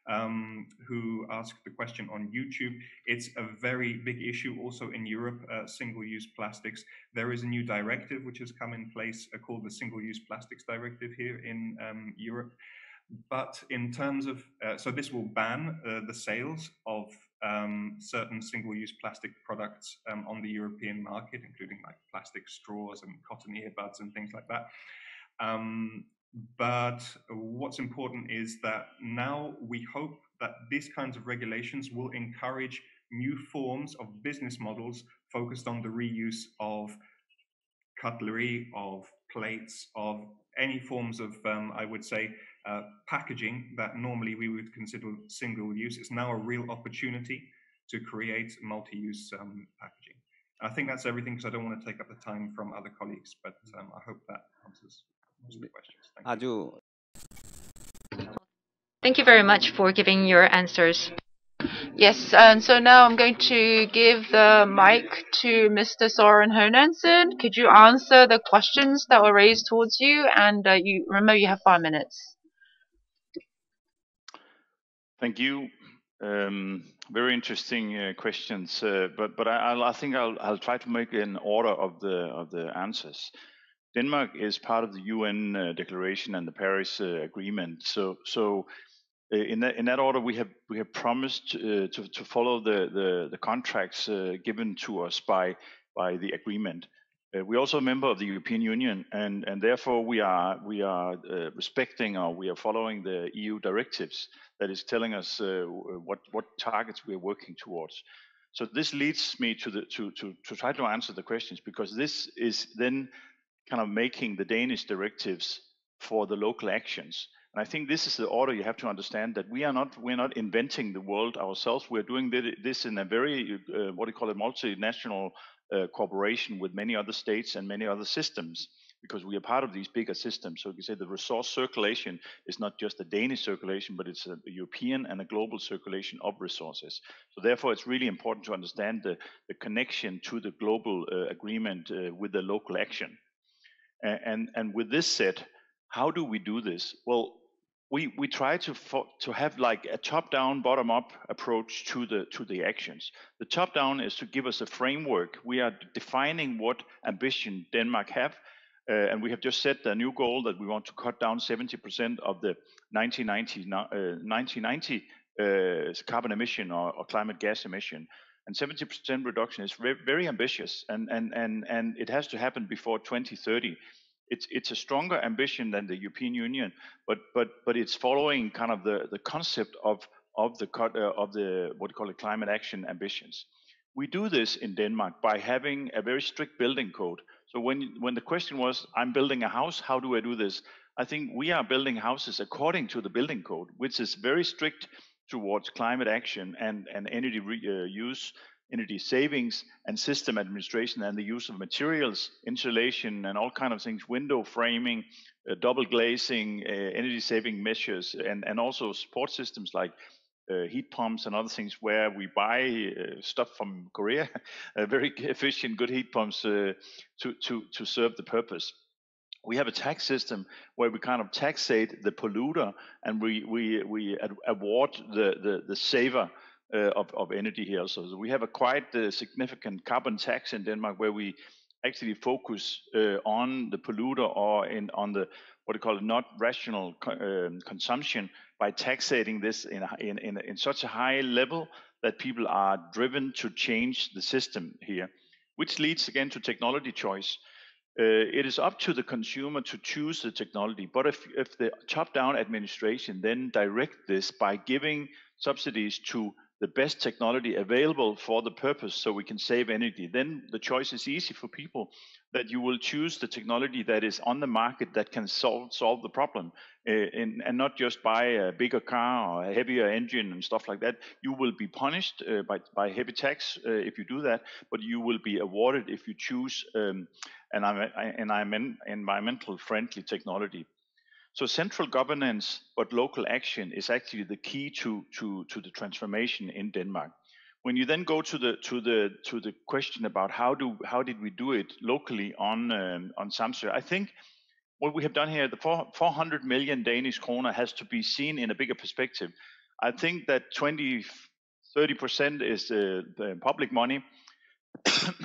um, who asked the question on YouTube. It's a very big issue also in Europe, uh, single-use plastics. There is a new directive which has come in place uh, called the Single-Use Plastics Directive here in um, Europe. But in terms of, uh, so this will ban uh, the sales of um, certain single-use plastic products um, on the European market, including like plastic straws and cotton earbuds and things like that. Um, but what's important is that now we hope that these kinds of regulations will encourage new forms of business models focused on the reuse of cutlery, of plates, of any forms of, um, I would say, Uh, packaging that normally we would consider single use. It's now a real opportunity to create multi-use um, packaging. I think that's everything because I don't want to take up the time from other colleagues, but um, I hope that answers most of the questions. Thank you. Thank you very much for giving your answers. Yes, and so now I'm going to give the mic to Mister Søren Hermansen. Could you answer the questions that were raised towards you? And uh, you remember you have five minutes. Thank you. Um, very interesting uh, questions, uh, but but I, I'll, I think I'll I'll try to make an order of the of the answers. Denmark is part of the U N uh, declaration and the Paris uh, Agreement, so so uh, in that in that order we have we have promised uh, to to follow the the, the contracts uh, given to us by by the agreement. Uh, we're also a member of the European Union, and and therefore we are we are uh, respecting or we are following the E U directives that is telling us uh, what what targets we're working towards. So this leads me to the to, to to try to answer the questions, because this is then kind of making the Danish directives for the local actions. And I think this is the order you have to understand, that we are not we're not inventing the world ourselves. We're doing this in a very uh, what do you call it, multinational Uh, cooperation with many other states and many other systems, because we are part of these bigger systems. So you can say the resource circulation is not just a Danish circulation, but it's a European and a global circulation of resources. So therefore, it's really important to understand the, the connection to the global uh, agreement uh, with the local action. And, and, and with this said, how do we do this? Well, we, we try to, to have like a top-down, bottom-up approach to the, to the actions. The top-down is to give us a framework. We are defining what ambition Denmark have, uh, and we have just set a new goal that we want to cut down seventy percent of the nineteen ninety, uh, nineteen ninety uh, carbon emission or, or climate gas emission. And seventy percent reduction is very, very ambitious, and, and, and, and it has to happen before twenty thirty. It's, it's a stronger ambition than the European Union, but but but it's following kind of the, the concept of of the uh, of the what we call it climate action ambitions. We do this in Denmark by having a very strict building code. So when when the question was, I'm building a house, how do I do this? I think we are building houses according to the building code, which is very strict towards climate action and and energy reuse, energy savings and system administration, and the use of materials, insulation and all kind of things, window framing, uh, double glazing, uh, energy saving measures, and, and also support systems like uh, heat pumps and other things where we buy uh, stuff from Korea, uh, very efficient, good heat pumps uh, to, to, to serve the purpose. We have a tax system where we kind of taxate the polluter and we, we, we award the, the, the saver Uh, of, of energy here. Also, so we have a quite uh, significant carbon tax in Denmark, where we actually focus uh, on the polluter or in on the what do you call it, not rational co um, consumption, by taxating this in, a, in in in such a high level that people are driven to change the system here, which leads again to technology choice. Uh, it is up to the consumer to choose the technology, but if if the top-down administration then direct this by giving subsidies to the best technology available for the purpose, so we can save energy, then the choice is easy for people, that you will choose the technology that is on the market that can solve, solve the problem uh, in, and not just buy a bigger car or a heavier engine and stuff like that. You will be punished uh, by, by heavy tax uh, if you do that, but you will be awarded if you choose um, an, an environmental friendly technology. So central governance, but local action is actually the key to, to, to the transformation in Denmark. When you then go to the to the to the question about how do how did we do it locally on um, on Samsø, I think what we have done here, the four hundred million Danish kroner, has to be seen in a bigger perspective. I think that twenty, thirty percent is uh, the public money,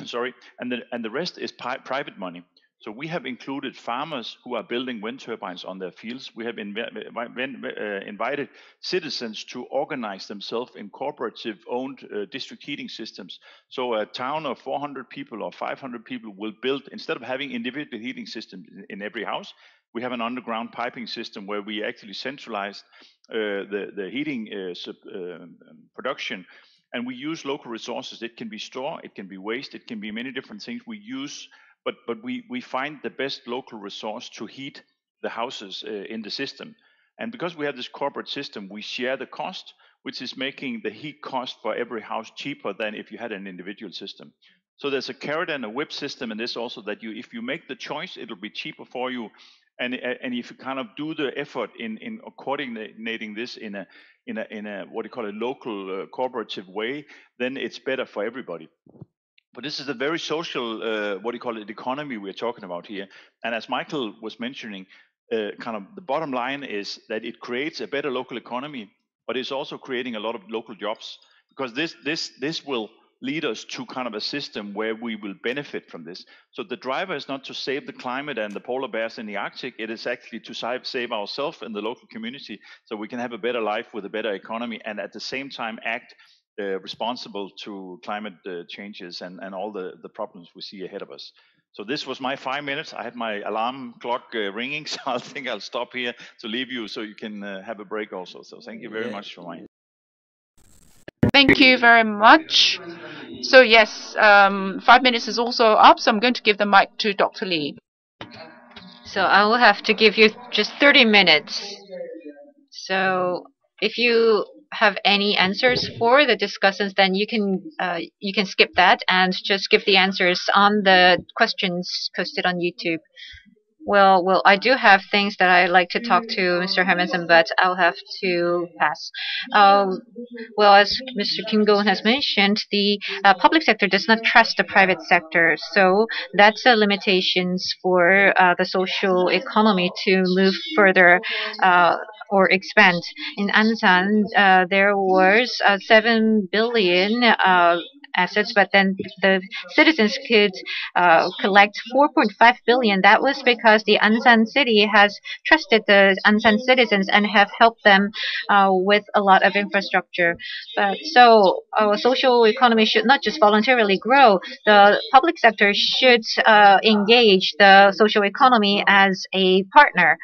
sorry, and the, and the rest is pi private money. So we have included farmers who are building wind turbines on their fields. We have inv inv uh, invited citizens to organize themselves in cooperative-owned uh, district heating systems. So a town of four hundred people or five hundred people will build, instead of having individual heating systems in, in every house, we have an underground piping system where we actually centralized uh, the, the heating uh, sub, uh, production. And we use local resources. It can be straw, it can be waste, it can be many different things we use. But, but we, we find the best local resource to heat the houses uh, in the system. And because we have this corporate system, we share the cost, which is making the heat cost for every house cheaper than if you had an individual system. So there's a carrot and a whip system in this also, that you, if you make the choice, it'll be cheaper for you. And, and if you kind of do the effort in, in coordinating this in a, in, a, in a, what do you call a local uh, cooperative way, then it's better for everybody. But this is a very social, uh, what do you call it, economy we're talking about here. And as Michael was mentioning, uh, kind of the bottom line is that it creates a better local economy, but it's also creating a lot of local jobs, because this this this will lead us to kind of a system where we will benefit from this. So the driver is not to save the climate and the polar bears in the Arctic. It is actually to save, save ourselves and the local community, so we can have a better life with a better economy, and at the same time act Uh, responsible to climate uh, changes and, and all the, the problems we see ahead of us. So this was my five minutes. I had my alarm clock uh, ringing, so I think I'll stop here to leave you so you can uh, have a break also. So thank you very yeah. much for mine. Thank you very much. So yes, um, five minutes is also up, so I'm going to give the mic to Doctor Lee. So I will have to give you just thirty minutes. So if you have any answers for the discussants, then you can uh, you can skip that and just give the answers on the questions posted on YouTube. Well, well, I do have things that I'd like to talk to Mister Hermansen, but I'll have to pass. Uh, well, as Mister Kim Go-eun has mentioned, the uh, public sector does not trust the private sector, so that's a limitations for uh, the social economy to move further uh, or expand. In Ansan, uh, there was uh, seven billion uh, assets, but then the citizens could uh, collect four point five billion. That was because the Ansan city has trusted the Ansan citizens and have helped them uh, with a lot of infrastructure. But so our social economy should not just voluntarily grow. The public sector should uh, engage the social economy as a partner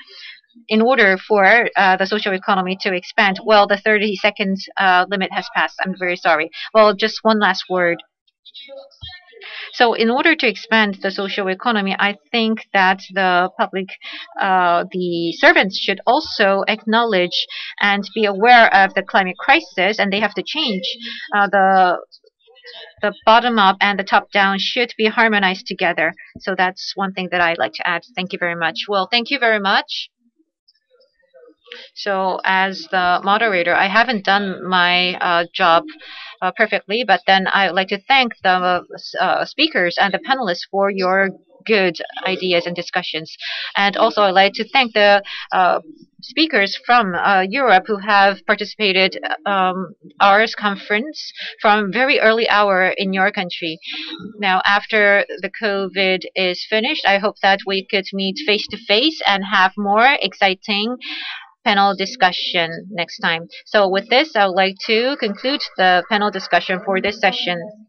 in order for uh, the social economy to expand. Well, the thirty second uh, limit has passed. I'm very sorry. Well, just one last word. So in order to expand the social economy, I think that the public, uh, the servants should also acknowledge and be aware of the climate crisis, and they have to change. Uh, the the bottom up and the top down should be harmonized together. So that's one thing that I'd like to add. Thank you very much. Well, thank you very much. So as the moderator, I haven't done my uh, job uh, perfectly, but then I'd like to thank the uh, speakers and the panelists for your good ideas and discussions. And also I'd like to thank the uh, speakers from uh, Europe who have participated um, our conference from very early hour in your country. Now, after the COVID is finished, I hope that we could meet face-to-face and have more exciting panel discussion next time. So with this, I would like to conclude the panel discussion for this session.